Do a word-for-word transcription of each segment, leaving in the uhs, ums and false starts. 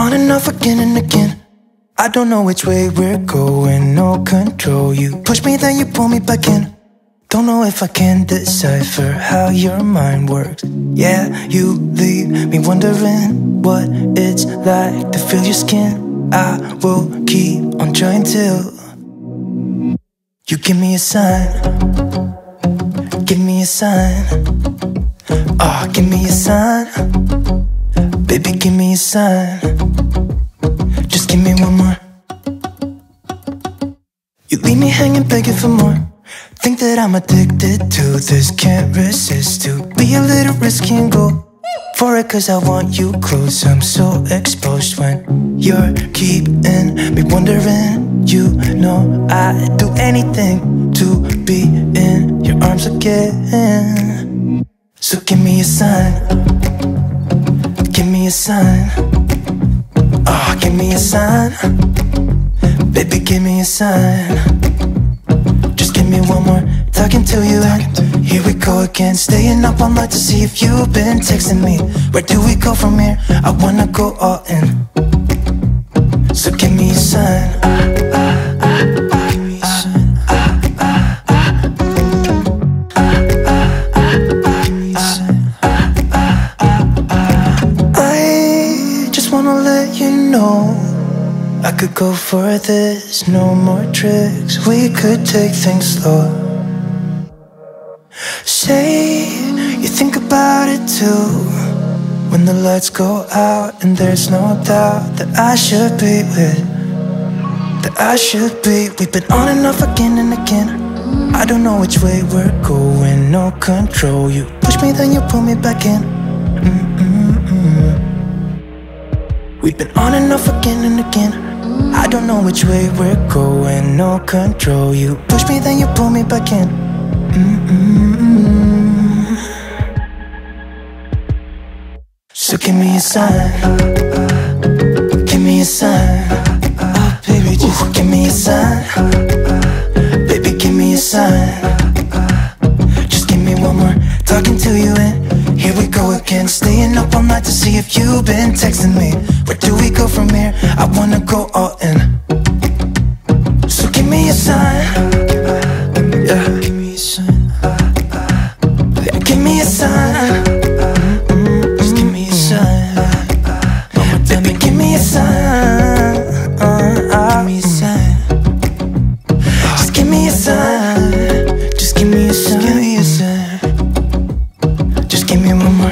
on and off again and again. I don't know which way we're going, no control. You push me then you pull me back in. Don't know if I can decipher how your mind works. Yeah, you leave me wondering what it's like to feel your skin. I will keep on trying till you give me a sign. Give me a sign. Oh, give me a sign. Baby, give me a sign. Just give me one more. You leave me hanging, begging for more. Think that I'm addicted to this, can't resist. To be a little risky and go for it, cause I want you close. I'm so exposed when you're keeping me wondering. You know I'd do anything to be in your arms again. So give me a sign. Give me a sign. Oh, give me a sign. Baby, give me a sign. Give me one more, talking to you and here we go again. Staying up all night to see if you've been texting me. Where do we go from here? I wanna go all in. So give me a sign. Give me a sign. I just wanna let you know I could go for this, no more tricks. We could take things slow. Say you think about it too. When the lights go out and there's no doubt that I should be with, that I should be. We've been on and off again and again. I don't know which way we're going, no control. You push me then you pull me back in. Mm-mm-mm. We've been on and off again and again. I don't know which way we're going, no control. You push me, then you pull me back in. Mm-mm-mm. So give me a sign. Give me a sign. Baby, just give me a sign. Baby, give me a sign. Just give me one more. Talking to you and here we go again. Staying up all night to see if you've been texting me. Where do we go from here? I wanna go all in. So give me a sign. Yeah. Give me a sign. Yeah, give me a sign. Just give me a sign. Baby, give me a sign. Give me a sign. Just give me a sign. Just give me a sign. Just give me one more.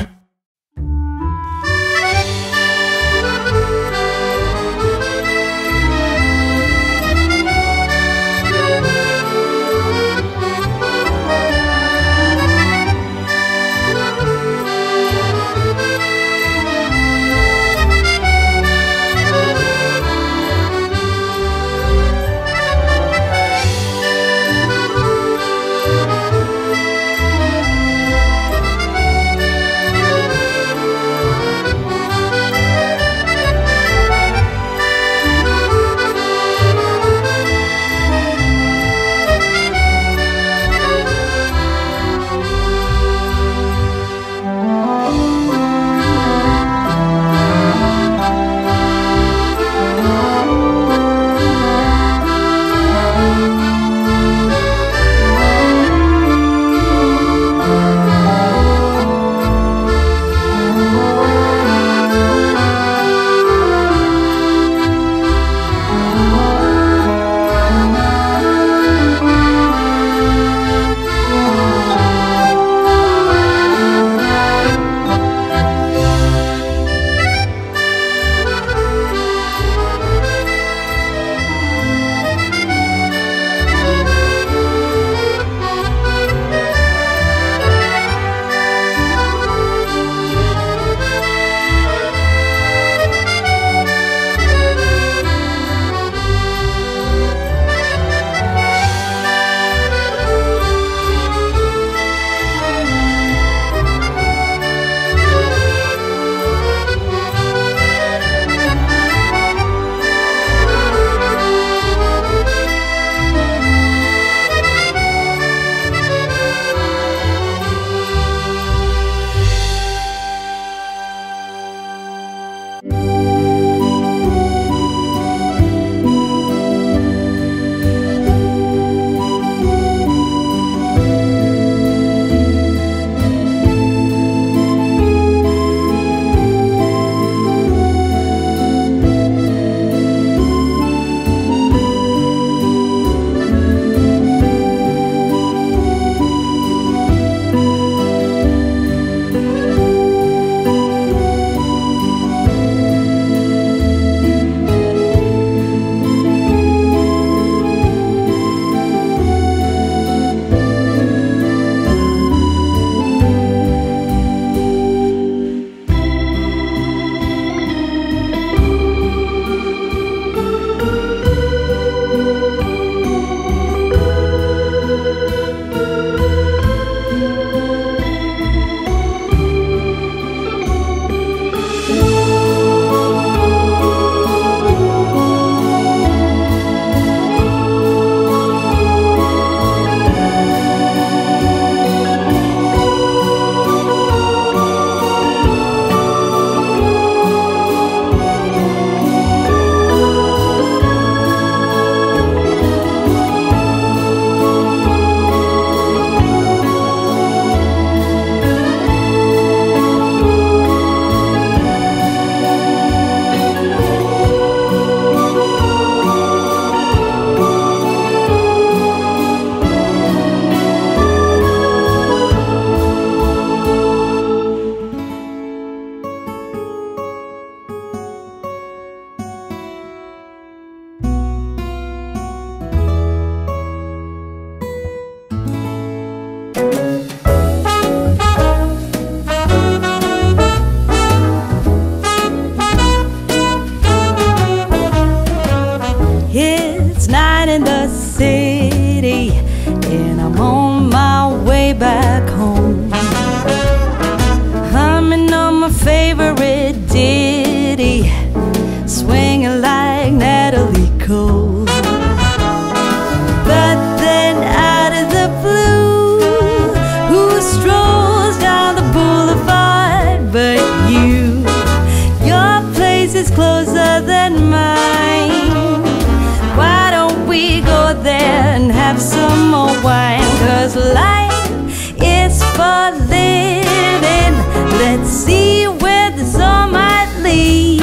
Let's see where the sun might lead.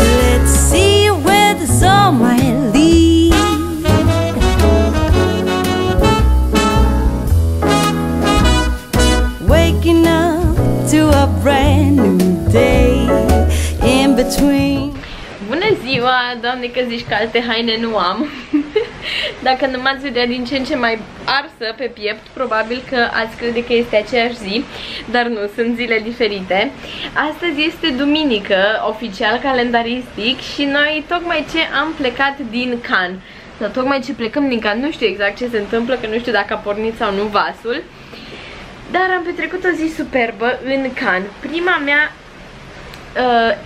Let's see where the sun might lead. Waking up to a brand new day in between. Bună ziua! Doamne, că zici că alte haine nu am. Dacă nu m-ați vedea din ce în ce mai arsă pe piept, probabil că ați crede că este aceeași zi, dar nu, sunt zile diferite. Astăzi este duminică, oficial calendaristic, și noi tocmai ce am plecat din Cannes. Dar tocmai ce plecăm din Cannes, nu știu exact ce se întâmplă, că nu știu dacă a pornit sau nu vasul, dar am petrecut o zi superbă în Cannes. Prima mea... Uh,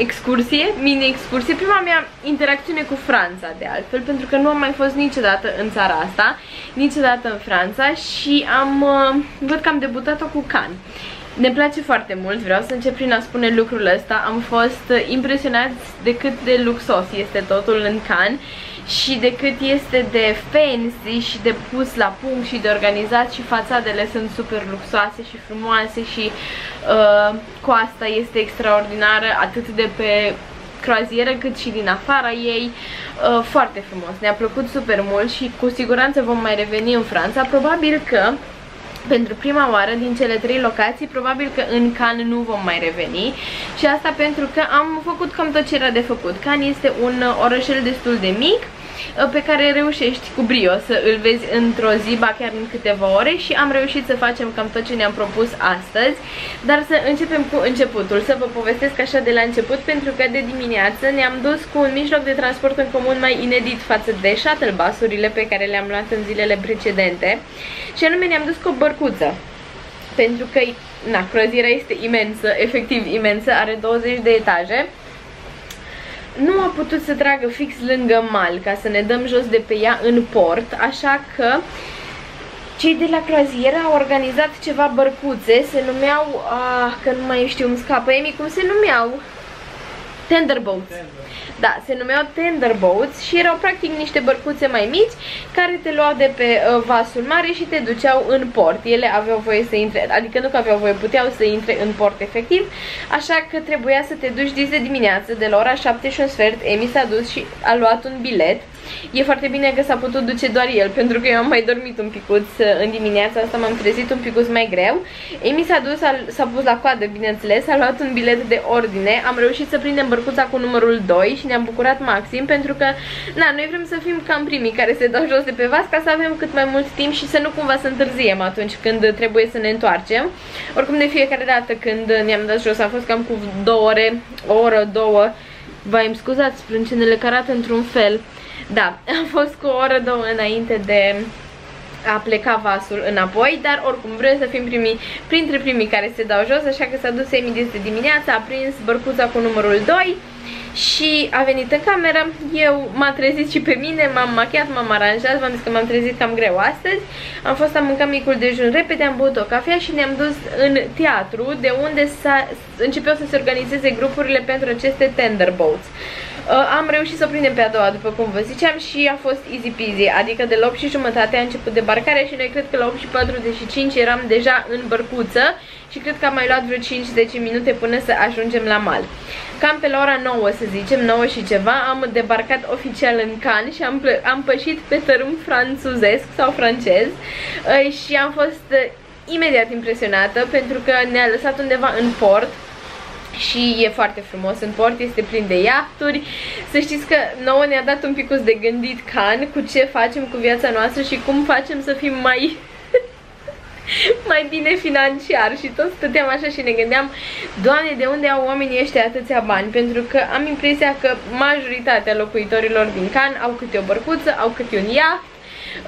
excursie, mini-excursie, prima mea interacțiune cu Franța, de altfel, pentru că nu am mai fost niciodată în țara asta, niciodată în Franța, și am, văd că am debutat-o cu Cannes. Ne place foarte mult, vreau să încep prin a spune lucrul ăsta, am fost impresionați de cât de luxos este totul în Cannes și de cât este de fancy și de pus la punct și de organizat, și fațadele sunt super luxoase și frumoase, și uh, coasta este extraordinară, atât de pe croazieră cât și din afara ei, uh, foarte frumos, ne-a plăcut super mult și cu siguranță vom mai reveni în Franța, probabil că pentru prima oară din cele trei locații, probabil că în Cannes nu vom mai reveni, și asta pentru că am făcut cam tot ce era de făcut. Cannes este un orășel destul de mic pe care reușești cu brio să îl vezi într-o zi, ba chiar în câteva ore, și am reușit să facem cam tot ce ne-am propus astăzi, dar să începem cu începutul, să vă povestesc așa de la început, pentru că de dimineață ne-am dus cu un mijloc de transport în comun mai inedit față de shuttle-basurile pe care le-am luat în zilele precedente, și anume ne-am dus cu o bărcuță, pentru că, na, croaziera este imensă, efectiv imensă, are douăzeci de etaje. Nu a putut să tragă fix lângă mal ca să ne dăm jos de pe ea în port, așa că cei de la croazieră au organizat ceva bărcuțe, se numeau, ah, că nu mai știu, îmi scapă, Emi, cum se numeau? Tender boats. Da, se numeau tender boats și erau practic niște bărcuțe mai mici care te luau de pe vasul mare și te duceau în port. Ele aveau voie să intre, adică nu că aveau voie, puteau să intre în port efectiv, așa că trebuia să te duci dis de dimineață, de la ora șapte și un sfert, Emi s-a dus și a luat un bilet. E foarte bine că s-a putut duce doar el, pentru că eu am mai dormit un picuț în dimineața asta, m-am trezit un picuț mai greu. Emi s-a dus, s-a pus la coadă, bineînțeles, a luat un bilet de ordine, am reușit să prindem bărcuța cu numărul doi și ne-am bucurat maxim, pentru că, na, noi vrem să fim cam primii care se dau jos de pe vas, ca să avem cât mai mult timp și să nu cumva să întârziem atunci când trebuie să ne întoarcem. Oricum, de fiecare dată când ne-am dat jos a fost cam cu două ore, o oră, două, vai, îmi scuzați sprâncenele care arată într-un fel. Da, am fost cu o oră, două înainte de a pleca vasul înapoi, dar oricum vrem să fim primii, printre primii care se dau jos, așa că s-a dus Emi de dimineața, a prins bărcuța cu numărul doi și a venit în cameră. Eu m-am trezit și pe mine, m-am machiat, m-am aranjat, v-am zis că m-am trezit cam greu astăzi. Am fost, am mâncat micul dejun repede, am băut o cafea și ne-am dus în teatru, de unde începeau să se organizeze grupurile pentru aceste tender boats. Am reușit să o prindem pe a doua, după cum vă ziceam, și a fost easy peasy, adică de la opt și jumătate a început debarcarea și noi cred că la opt și patruzeci și cinci eram deja în bărcuță și cred că am mai luat vreo cinci-zece minute până să ajungem la mal. Cam pe la ora nouă, să zicem, nouă și ceva, am debarcat oficial în Cannes și am, am pășit pe tărâm franțuzesc sau francez și am fost imediat impresionată, pentru că ne-a lăsat undeva în port. Și e foarte frumos în port, este plin de iahturi. Să știți că nouă ne-a dat un picuț de gândit Cannes, cu ce facem cu viața noastră și cum facem să fim mai mai bine financiar, și tot stăteam așa și ne gândeam, Doamne, de unde au oamenii ăștia atâția bani, pentru că am impresia că majoritatea locuitorilor din Cannes au câte o bărcuță, au câte un iaht.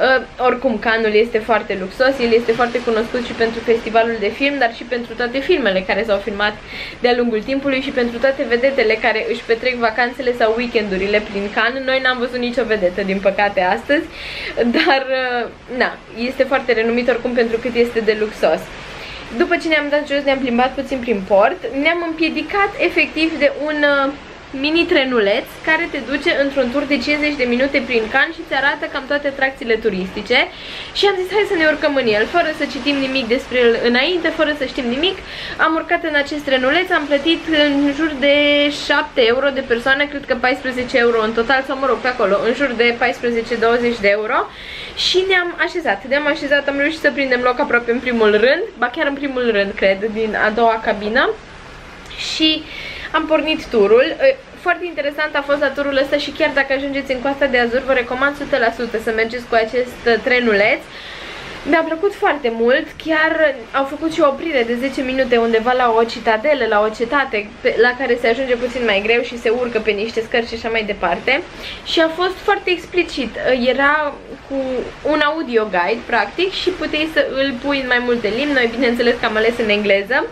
Uh, oricum, Cannes-ul este foarte luxos, el este foarte cunoscut și pentru festivalul de film, dar și pentru toate filmele care s-au filmat de-a lungul timpului și pentru toate vedetele care își petrec vacanțele sau weekendurile prin Cannes. Noi n-am văzut nicio vedetă, din păcate, astăzi, dar uh, na, este foarte renumit oricum pentru cât este de luxos. După ce ne-am dat jos, ne-am plimbat puțin prin port, ne-am împiedicat efectiv de un... Uh, mini-trenuleț care te duce într-un tur de cincizeci de minute prin Cannes și îți arată cam toate atracțiile turistice. Și am zis, hai să ne urcăm în el, fără să citim nimic despre el înainte, fără să știm nimic. Am urcat în acest trenuleț, am plătit în jur de șapte euro de persoană, cred că paisprezece euro în total, sau mă rog, pe acolo, în jur de paisprezece douăzeci de euro. Și ne-am așezat, ne-am așezat, am reușit să prindem loc aproape în primul rând, ba chiar în primul rând, cred, din a doua cabină. Și am pornit turul. Foarte interesant a fost la turul ăsta și chiar dacă ajungeți în Coasta de Azur, vă recomand o sută la sută să mergeți cu acest trenuleț. Mi-a plăcut foarte mult, chiar au făcut și o oprire de zece minute undeva la o citadelă, la o cetate la care se ajunge puțin mai greu și se urcă pe niște scări și așa mai departe. Și a fost foarte explicit, era cu un audio guide practic și puteai să îl pui în mai multe limbi, noi bineînțeles că am ales în engleză.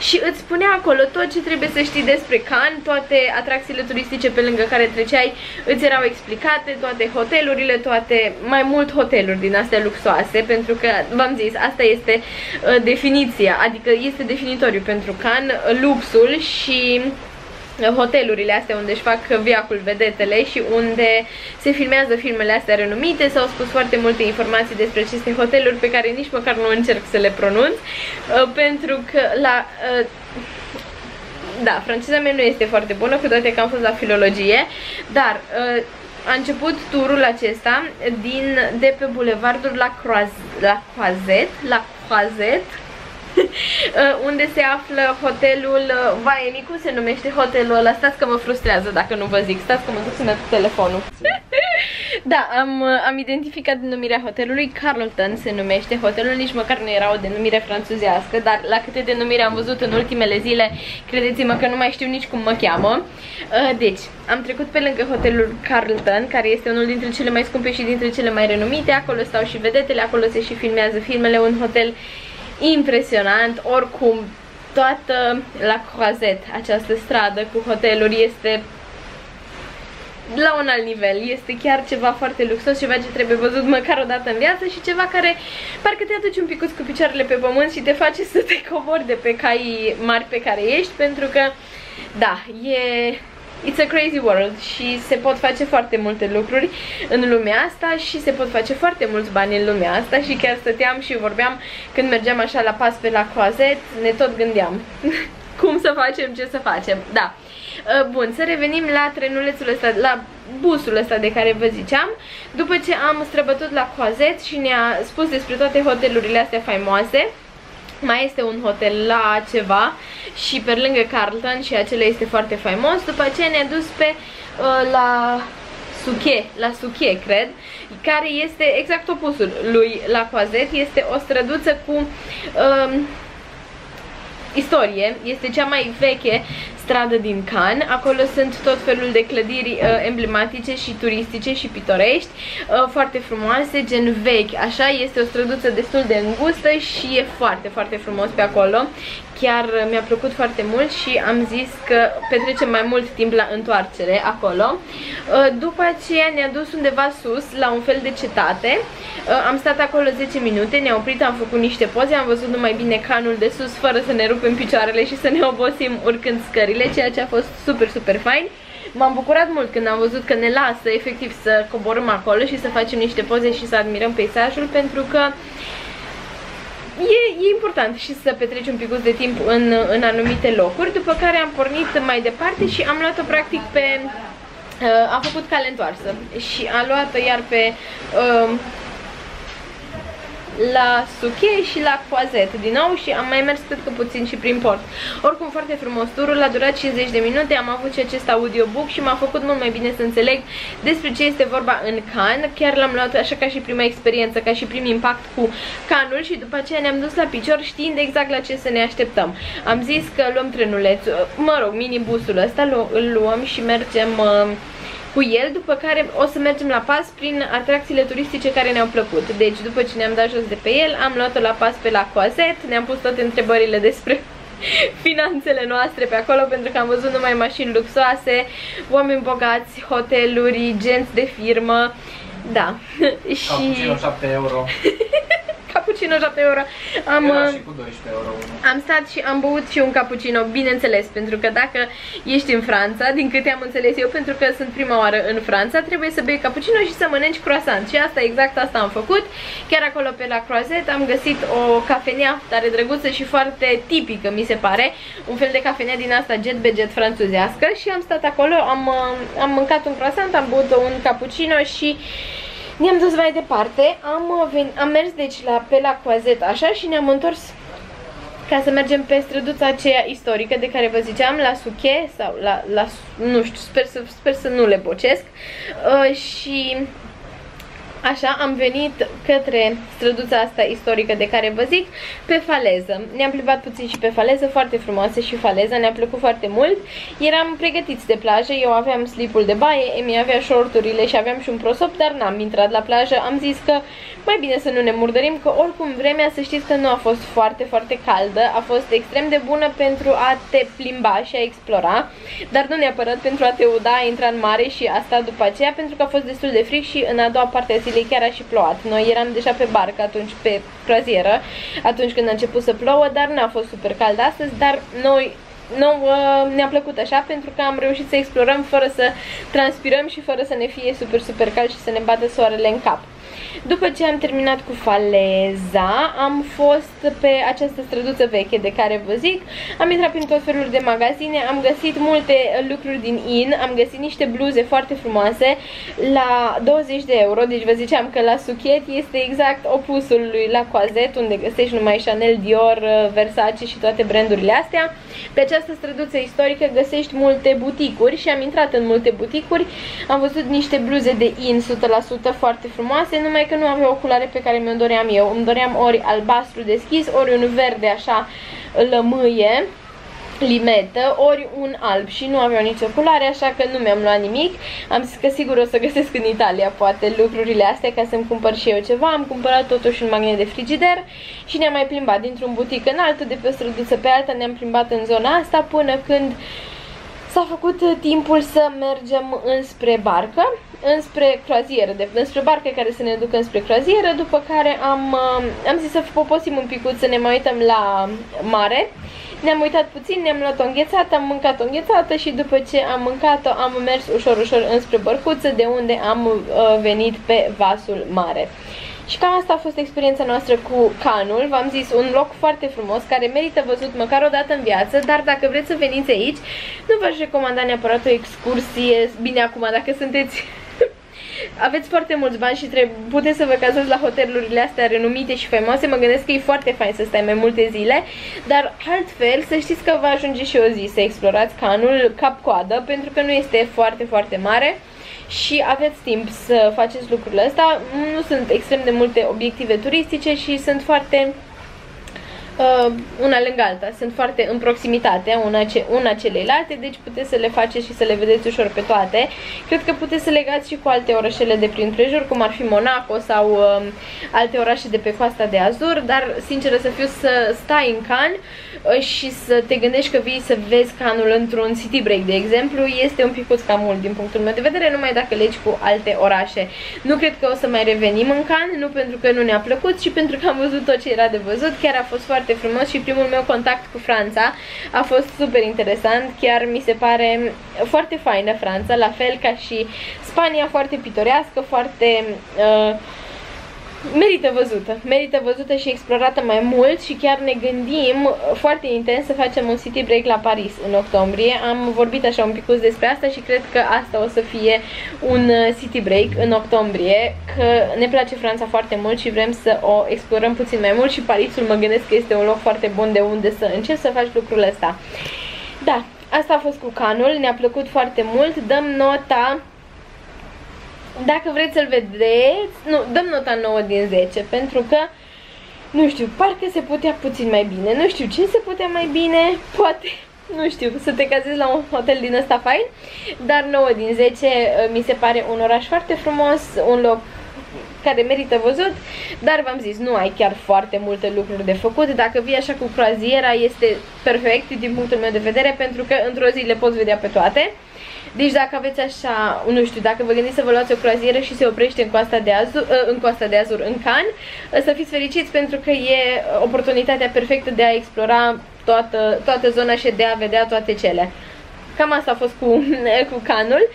Și îți spunea acolo tot ce trebuie să știi despre Cannes, toate atracțiile turistice pe lângă care treceai îți erau explicate, toate hotelurile, toate, mai mult hoteluri din astea luxoase, pentru că, v-am zis, asta este uh, definiția, adică este definitoriu pentru Cannes, luxul și hotelurile astea unde își fac viacul vedetele și unde se filmează filmele astea renumite. S-au spus foarte multe informații despre aceste hoteluri pe care nici măcar nu încerc să le pronunț, uh, pentru că la... Uh, da, franceza mea nu este foarte bună, cu toate că am fost la filologie, dar... Uh, A început turul acesta din, de pe bulevardul La Croisette, La Croisette, unde se află hotelul, vai, Micu se numește hotelul ăla, stați că mă frustrează dacă nu vă zic, stați că mă duc să-mi dau telefonul. Da, am, am identificat denumirea hotelului, Carlton se numește hotelul, nici măcar nu era o denumire franțuzească, dar la câte denumire am văzut în ultimele zile, credeți-mă că nu mai știu nici cum mă cheamă. Deci, am trecut pe lângă hotelul Carlton, care este unul dintre cele mai scumpe și dintre cele mai renumite, acolo stau și vedetele, acolo se și filmează filmele, un hotel impresionant, oricum, toată La Croisette, această stradă cu hoteluri este... la un alt nivel, este chiar ceva foarte luxos, ceva ce trebuie văzut măcar o dată în viață și ceva care parcă te aduci un picuț cu picioarele pe pământ și te face să te cobori de pe caii mari pe care ești, pentru că, da, e... it's a crazy world și se pot face foarte multe lucruri în lumea asta și se pot face foarte mulți bani în lumea asta. Și chiar stăteam și vorbeam când mergeam așa la pas pe La Croisette, ne tot gândeam cum să facem, ce să facem, da. Bun, să revenim la trenulețul ăsta, la busul ăsta de care vă ziceam. După ce am străbătut La Croisette și ne-a spus despre toate hotelurile astea faimoase, mai este un hotel la ceva și pe lângă Carlton și acela este foarte faimos. După aceea ne-a dus pe uh, la... Suquet, La Suquet, cred, care este exact opusul lui La Croisette, este o străduță cu... Uh, istorie, este cea mai veche stradă din Cannes, acolo sunt tot felul de clădiri uh, emblematice și turistice și pitorești, uh, foarte frumoase, gen vechi, așa, este o străduță destul de îngustă și e foarte, foarte frumos pe acolo. Chiar mi-a plăcut foarte mult și am zis că petrecem mai mult timp la întoarcere acolo. După aceea ne-a dus undeva sus, la un fel de cetate. Am stat acolo zece minute, ne-a oprit, am făcut niște poze, am văzut numai bine Cannes-ul de sus, fără să ne rupem picioarele și să ne obosim urcând scările, ceea ce a fost super, super fain. M-am bucurat mult când am văzut că ne lasă efectiv să coborâm acolo și să facem niște poze și să admirăm peisajul, pentru că E, e important și să petreci un picuț de timp în, în anumite locuri. După care am pornit mai departe și am luat-o practic pe... A făcut cale întoarsă și a luat-o iar pe... La Suquet și La Croisette din nou și am mai mers cred că puțin și prin port. Oricum foarte frumos turul, a durat cincizeci de minute, am avut și acest audiobook și m-a făcut mult mai bine să înțeleg despre ce este vorba în Cannes. Chiar l-am luat așa ca și prima experiență, ca și prim impact cu Cannes-ul și după aceea ne-am dus la picior știind exact la ce să ne așteptăm. Am zis că luăm trenulețul, mă rog, minibusul ăsta, îl luăm și mergem... cu el, după care o să mergem la pas prin atracțiile turistice care ne-au plăcut. Deci după ce ne-am dat jos de pe el, am luat-o la pas pe La Croisette, ne-am pus toate întrebările despre finanțele noastre pe acolo, pentru că am văzut numai mașini luxoase, oameni bogați, hoteluri, genți de firmă, da. Cappuccino șapte euro. cappuccino șapte euro. Am, era și cu doisprezece euro. Am stat și am băut și un cappuccino, bineînțeles, pentru că dacă ești în Franța, din câte am înțeles eu, pentru că sunt prima oară în Franța, trebuie să bei cappuccino și să mănânci croissant. Și asta, exact asta am făcut. Chiar acolo pe La Croisette am găsit o cafenea tare drăguță și foarte tipică, mi se pare. Un fel de cafenea din asta jet bejet franțuzească. Și am stat acolo, am, am mâncat un croissant, am băut un cappuccino și ne-am dus mai departe. Am, ven am mers deci la, pe La Croisette așa și ne-am întors ca să mergem pe străduța aceea istorică de care vă ziceam, La Suquet sau la, la nu știu, sper să, sper să nu le bocesc. Uh, și așa am venit către străduța asta istorică de care vă zic, pe faleză. Ne-am plimbat puțin și pe faleză, foarte frumoasă și faleza, ne-a plăcut foarte mult. Eram pregătiți de plajă, eu aveam slipul de baie, Emi avea shorturile și aveam și un prosop, dar n-am intrat la plajă. Am zis că mai bine să nu ne murdărim, că oricum vremea, să știți că nu a fost foarte, foarte caldă, a fost extrem de bună pentru a te plimba și a explora, dar nu neapărat pentru a te uda, a intra în mare și asta după aceea, pentru că a fost destul de fric și în a doua parte a zilei chiar a și plouat. Noi eram deja pe barcă atunci, pe croazieră, atunci când a început să plouă, dar n-a fost super cald astăzi, dar noi ne-a plăcut așa, pentru că am reușit să explorăm fără să transpirăm și fără să ne fie super, super cald și să ne bată soarele în cap. După ce am terminat cu faleza, am fost pe această străduță veche de care vă zic, am intrat prin tot felul de magazine, am găsit multe lucruri din in, am găsit niște bluze foarte frumoase la douăzeci de euro, deci vă ziceam că La Suquet este exact opusul lui La Croisette, unde găsești numai Chanel, Dior, Versace și toate brandurile astea. Pe această străduță istorică găsești multe buticuri și am intrat în multe buticuri, am văzut niște bluze de in o sută la sută foarte frumoase, numai că nu avea oculare pe care mi-o doream eu. Îmi doream ori albastru deschis, ori un verde așa lămâie, limetă, ori un alb și nu aveau nicio culoare, așa că nu mi-am luat nimic. Am zis că sigur o să găsesc în Italia poate lucrurile astea ca să-mi cumpăr și eu ceva. Am cumpărat totuși un magnet de frigider și ne-am mai plimbat dintr-un butic în altul, de pe o străduță pe alta, ne-am plimbat în zona asta până când s-a făcut timpul să mergem înspre barcă, înspre croazieră, de, înspre barcă care să ne ducă înspre croazieră, după care am, am zis să poposim un picuț, să ne mai uităm la mare. Ne-am uitat puțin, ne-am luat o înghețată, am mâncat o înghețată și după ce am mâncat-o am mers ușor, ușor înspre bărcuță, de unde am uh, venit pe vasul mare. Și cam asta a fost experiența noastră cu Cannes. V-am zis, un loc foarte frumos care merită văzut măcar o dată în viață, dar dacă vreți să veniți aici, nu v-aș recomanda neapărat o excursie. Bine, acum, dacă sunteți... aveți foarte mulți bani și trebuie, puteți să vă cazați la hotelurile astea renumite și faimoase, mă gândesc că e foarte fain să stai mai multe zile, dar altfel să știți că vă ajunge și o zi să explorați Cannes cap-coadă, pentru că nu este foarte, foarte mare și aveți timp să faceți lucrul ăsta. Nu sunt extrem de multe obiective turistice și sunt foarte uh, una lângă alta, sunt foarte în proximitate una, ce, una celelalte, deci puteți să le faceți și să le vedeți ușor pe toate. Cred că puteți să legați și cu alte orășele de prin prejur, cum ar fi Monaco sau uh, alte orașe de pe Coasta de Azur, dar sinceră să fiu, să stai în Cannes și să te gândești că vii să vezi Cannes într-un city break, de exemplu, este un picuț cam mult din punctul meu de vedere, numai dacă legi cu alte orașe. Nu cred că o să mai revenim în Cannes, nu pentru că nu ne-a plăcut, ci pentru că am văzut tot ce era de văzut. Chiar a fost foarte frumos și primul meu contact cu Franța a fost super interesant, chiar mi se pare foarte faină Franța, la fel ca și Spania, foarte pitorească, foarte... Uh, merită văzută, merită văzută și explorată mai mult și chiar ne gândim foarte intens să facem un city break la Paris în octombrie. Am vorbit așa un picuț despre asta și cred că asta o să fie un city break în octombrie, că ne place Franța foarte mult și vrem să o explorăm puțin mai mult și Parisul mă gândesc că este un loc foarte bun de unde să începi să faci lucrul ăsta. Da, asta a fost cu Cannes, ne-a plăcut foarte mult, dăm nota... Dacă vreți să-l vedeți, nu, dăm nota nouă din zece, pentru că, nu știu, parcă se putea puțin mai bine, nu știu ce se putea mai bine, poate, nu știu, să te cazezi la un hotel din ăsta fain, dar nouă din zece mi se pare un oraș foarte frumos, un loc care merită văzut, dar v-am zis, nu ai chiar foarte multe lucruri de făcut. Dacă vii așa cu croaziera, este perfect din punctul meu de vedere, pentru că într-o zi le poți vedea pe toate. Deci dacă aveți așa, nu știu, dacă vă gândiți să vă luați o croazieră și se oprește în Coasta de Azur, în, Coasta de Azur, în Cannes, să fiți fericiți pentru că e oportunitatea perfectă de a explora toată, toată zona și de a vedea toate cele. Cam asta a fost cu, cu Cannes-ul.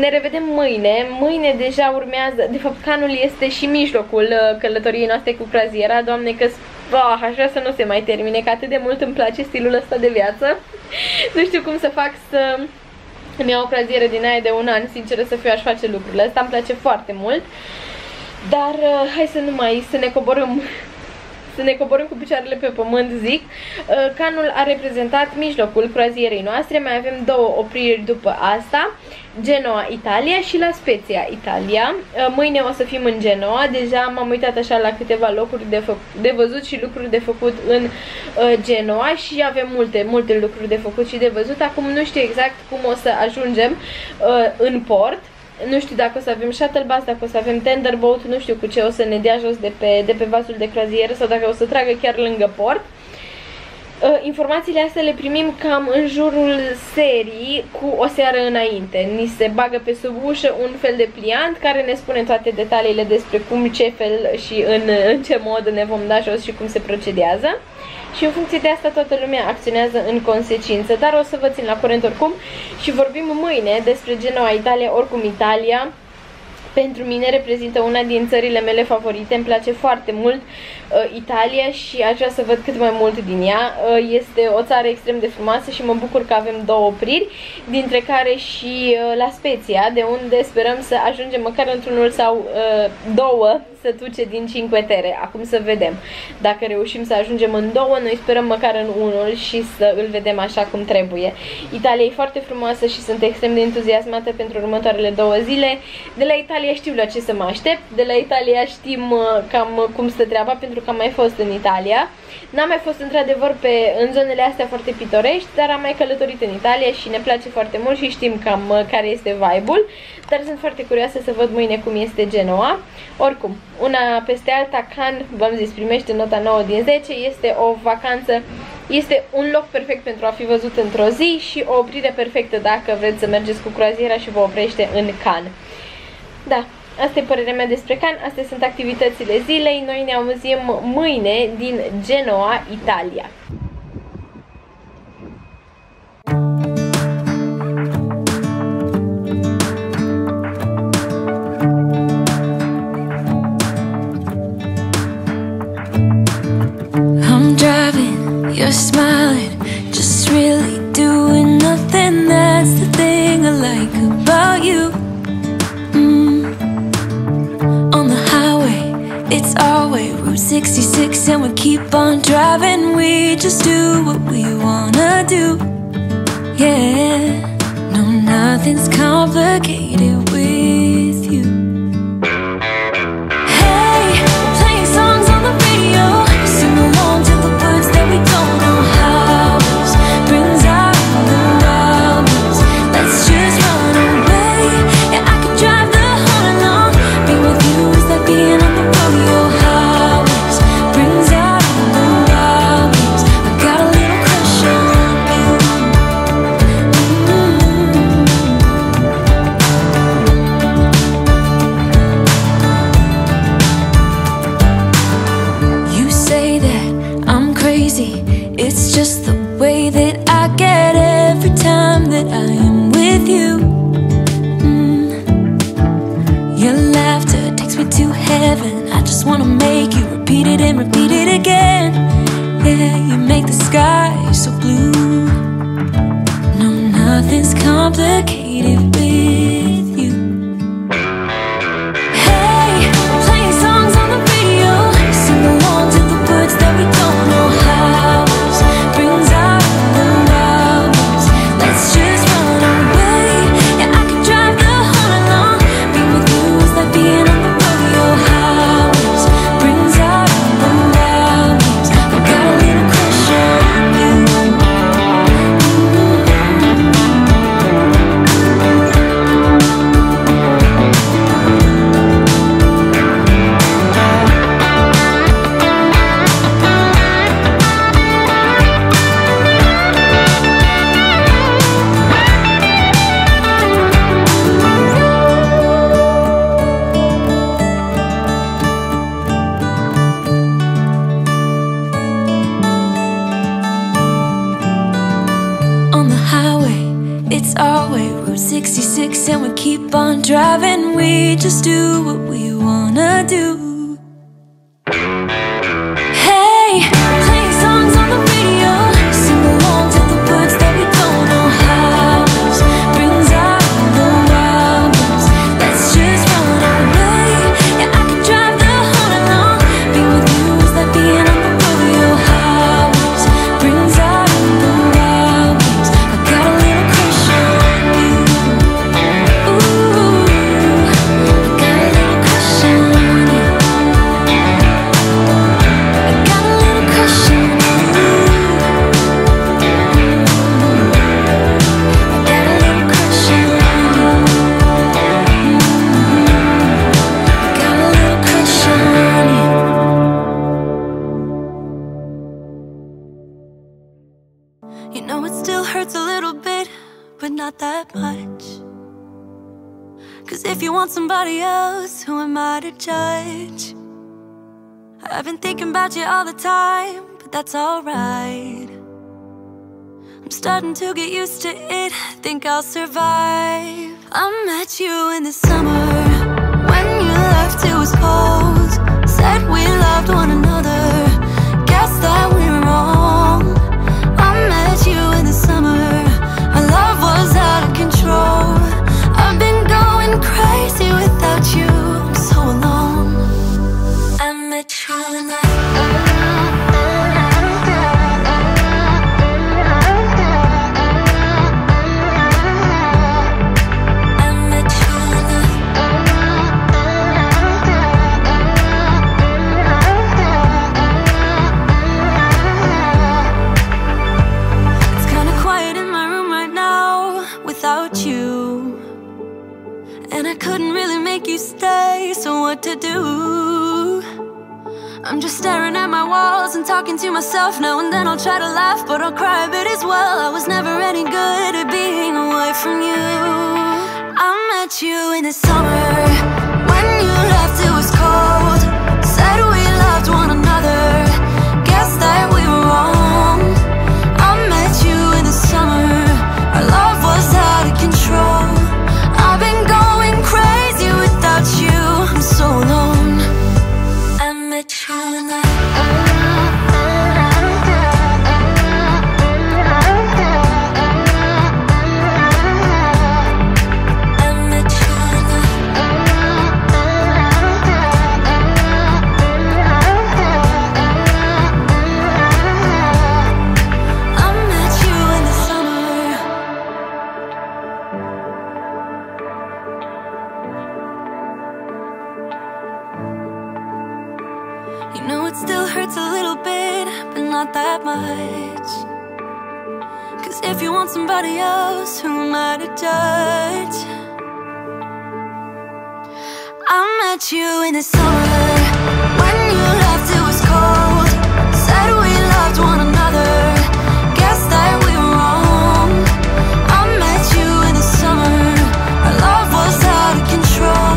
Ne revedem mâine. Mâine deja urmează... De fapt, Cannes-ul este și mijlocul călătoriei noastre cu croaziera. Doamne, că... Oh, aș vrea să nu se mai termine, că atât de mult îmi place stilul ăsta de viață. Nu știu cum să fac să... îmi iau o croazieră din aia de un an. Sinceră să fiu, aș face lucrurile astea. Îmi place foarte mult. Dar hai să nu mai... să ne coborâm... Să ne coborâm cu picioarele pe pământ, zic. Cannes-ul a reprezentat mijlocul croazierei noastre. Mai avem două opriri după asta. Genoa, Italia și La Spezia, Italia. Mâine o să fim în Genoa. Deja m-am uitat așa la câteva locuri de, de văzut și lucruri de făcut în uh, Genoa și avem multe, multe lucruri de făcut și de văzut. Acum nu știu exact cum o să ajungem uh, în port. Nu știu dacă o să avem shuttle bus, dacă o să avem tender boat, nu știu cu ce o să ne dea jos de pe, de pe vasul de croazieră sau dacă o să tragă chiar lângă port. Informațiile astea le primim cam în jurul serii cu o seară înainte. Ni se bagă pe sub ușă un fel de pliant care ne spune toate detaliile despre cum, ce fel și în, în ce mod ne vom da jos și cum se procedează. Și în funcție de asta toată lumea acționează în consecință. Dar o să vă țin la curent oricum și vorbim mâine despre Genoa, Italia. Oricum Italia pentru mine reprezintă una din țările mele favorite. Îmi place foarte mult uh, Italia și aș vrea să văd cât mai mult din ea. uh, Este o țară extrem de frumoasă și mă bucur că avem două opriri, dintre care și uh, La Spezia, de unde sperăm să ajungem măcar într-unul sau uh, două sătuce din Cinque Terre. Acum să vedem dacă reușim să ajungem în două. Noi sperăm măcar în unul și să îl vedem așa cum trebuie. Italia e foarte frumoasă și sunt extrem de entuziasmată pentru următoarele două zile. De la Italia știu la ce să mă aștept. De la Italia știm cam cum stă treaba, pentru că am mai fost în Italia. N-am mai fost într-adevăr pe în zonele astea foarte pitorești, dar am mai călătorit în Italia și ne place foarte mult și știm cam care este vibe-ul. Dar sunt foarte curioasă să văd mâine cum este Genoa. Oricum, una peste alta, Cannes, v-am zis, primește nota nouă din zece, este o vacanță, este un loc perfect pentru a fi văzut într-o zi și o oprire perfectă dacă vreți să mergeți cu croaziera și vă oprește în Cannes. Da, asta e părerea mea despre Cannes, astea sunt activitățile zilei, noi ne auzim mâine din Genoa, Italia. You're smiling, just really doing nothing. That's the thing I like about you. mm. On the highway, it's our way, Route sixty-six, and we keep on driving. We just do what we wanna do. Yeah, no, nothing's complicated with you. Hey, we're playing songs on the radio, sing along to the words that we don't. We'll It's our way, Route sixty-six, and we keep on driving. We just do what we wanna do. Somebody else, who am I to judge? I've been thinking about you all the time, but that's alright. I'm starting to get used to it, think I'll survive. I met you in the summer, when you left it was cold. Said we loved one another, guess that we were wrong. I met you in the summer, our love was out of control. I've been going crazy without you, I'm so alone. I met you in the It's kinda quiet in my room right now without you. And I couldn't really make you stay, so what to do? I'm just staring at my walls and talking to myself. Now and then I'll try to laugh, but I'll cry a bit as well. I was never any good at being away from you. I met you in the summer, when you left it was cold. Said we loved one another, guess that we were wrong. I met you in the summer, our love was out of control. I've been going crazy without you, I'm so alone. I met you in the somebody else, who am I to judge? I met you in the summer, when you left it was cold. Said we loved one another, guess that we were wrong. I met you in the summer, our love was out of control.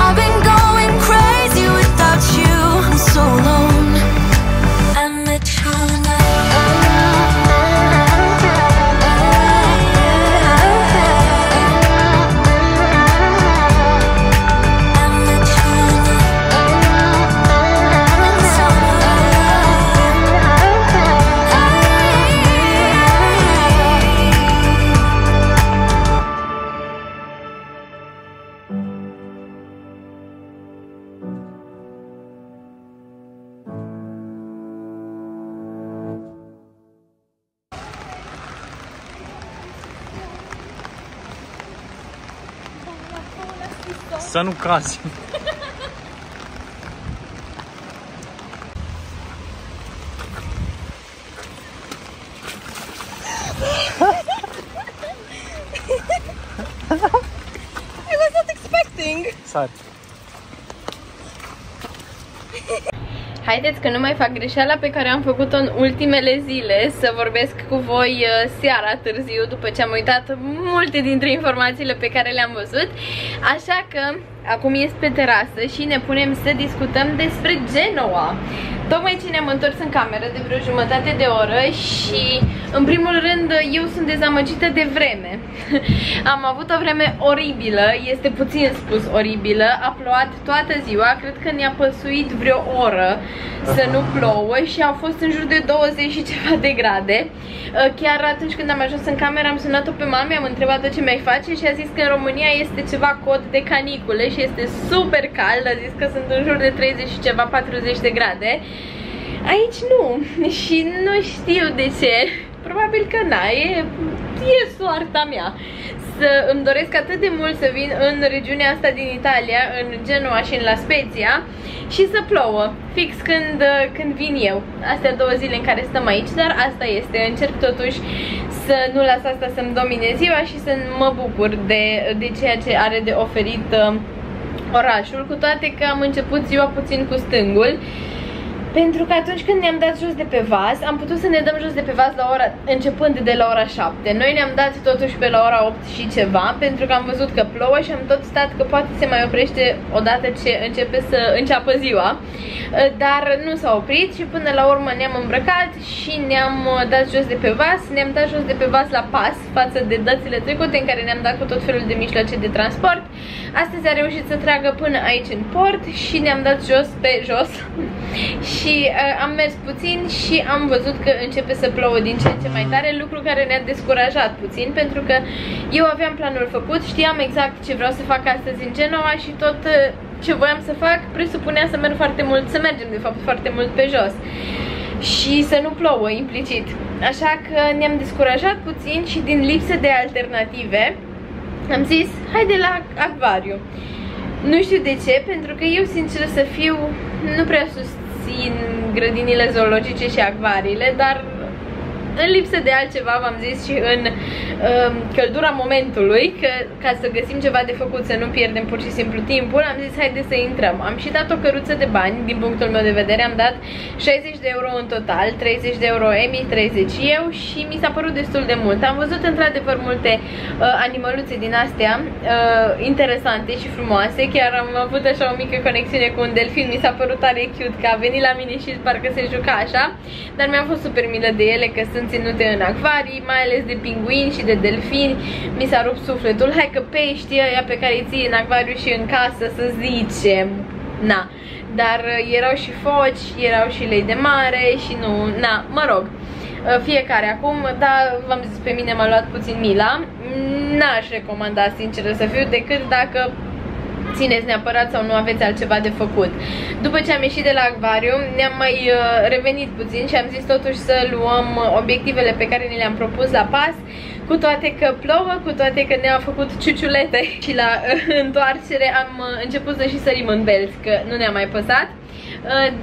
I've been going crazy without you, I'm so alone. I met you in the Să nu cazi. I was not expecting. Sar. Haideți că nu mai fac greșeala pe care am făcut-o în ultimele zile, să vorbesc cu voi seara târziu, după ce am uitat multe dintre informațiile pe care le-am văzut. Așa că acum ies pe terasă și ne punem să discutăm despre Genova. Tocmai ce ne-am întors în cameră de vreo jumătate de oră și, în primul rând, eu sunt dezamăgită de vreme. Am avut o vreme oribilă, este puțin spus oribilă, a plouat toată ziua, cred că ne-a păsuit vreo oră să nu plouă și a fost în jur de douăzeci și ceva de grade. Chiar atunci când am ajuns în cameră am sunat-o pe mami, am întrebat-o ce mai face și a zis că în România este ceva cod de canicule și este super cald, a zis că sunt în jur de treizeci și ceva, patruzeci de grade. Aici nu, și nu știu de ce, probabil că na, e, e soarta mea. Să îmi doresc atât de mult să vin în regiunea asta din Italia, în Genova și în La Spezia, și să plouă, fix când, când vin eu. Astea două zile în care stăm aici, dar asta este, încerc totuși să nu las asta să-mi domine ziua și să mă bucur de, de ceea ce are de oferit orașul, cu toate că am început ziua puțin cu stângul. Pentru că atunci când ne-am dat jos de pe vas, am putut să ne dăm jos de pe vas la ora, începând de la ora șapte. Noi ne-am dat totuși pe la ora opt și ceva, pentru că am văzut că plouă și am tot stat că poate se mai oprește odată ce începe să înceapă ziua. Dar nu s-a oprit și până la urmă ne-am îmbrăcat și ne-am dat jos de pe vas. Ne-am dat jos de pe vas la pas față de dățile trecute în care ne-am dat cu tot felul de mijloace de transport. Astăzi a reușit să tragă până aici în port și ne-am dat jos pe jos. Și uh, am mers puțin și am văzut că începe să plouă din ce în ce mai tare, lucru care ne-a descurajat puțin, pentru că eu aveam planul făcut, știam exact ce vreau să fac astăzi în Genova și tot uh, ce voiam să fac presupunea să merg foarte mult, să mergem de fapt foarte mult pe jos și să nu plouă implicit. Așa că ne-am descurajat puțin și din lipsă de alternative am zis, haide la acvariu. Nu știu de ce, pentru că eu sincer să fiu nu prea susțin în grădinile zoologice și acvariile, dar în lipsă de altceva v-am zis și în uh, căldura momentului că ca să găsim ceva de făcut, să nu pierdem pur și simplu timpul, am zis haide să intrăm. Am și dat o căruță de bani, din punctul meu de vedere am dat șaizeci de euro în total, treizeci de euro Emi, treizeci eu și mi s-a părut destul de mult. Am văzut într-adevăr multe uh, animăluțe din astea uh, interesante și frumoase, chiar am avut așa o mică conexiune cu un delfin, mi s-a părut tare cute că a venit la mine și parcă se juca așa, dar mi-a fost super milă de ele că sunt ținute în acvarii, mai ales de pinguini și de delfini, mi s-a rupt sufletul. Hai că peștii ăia pe care îi ții în acvariu și în casă, să zicem, na, dar erau și foci, erau și lei de mare și nu, na, mă rog, fiecare acum, dar v-am zis, pe mine m-a luat puțin mila, n-aș recomanda sincer să fiu, decât dacă țineți neapărat sau nu aveți altceva de făcut. După ce am ieșit de la acvariu, ne-am mai uh, revenit puțin și am zis totuși să luăm obiectivele pe care ne le-am propus la pas, cu toate că plouă, cu toate că ne-a făcut ciuciulete și la uh, întoarcere am uh, început să și sărim în belți, că nu ne-a mai păsat.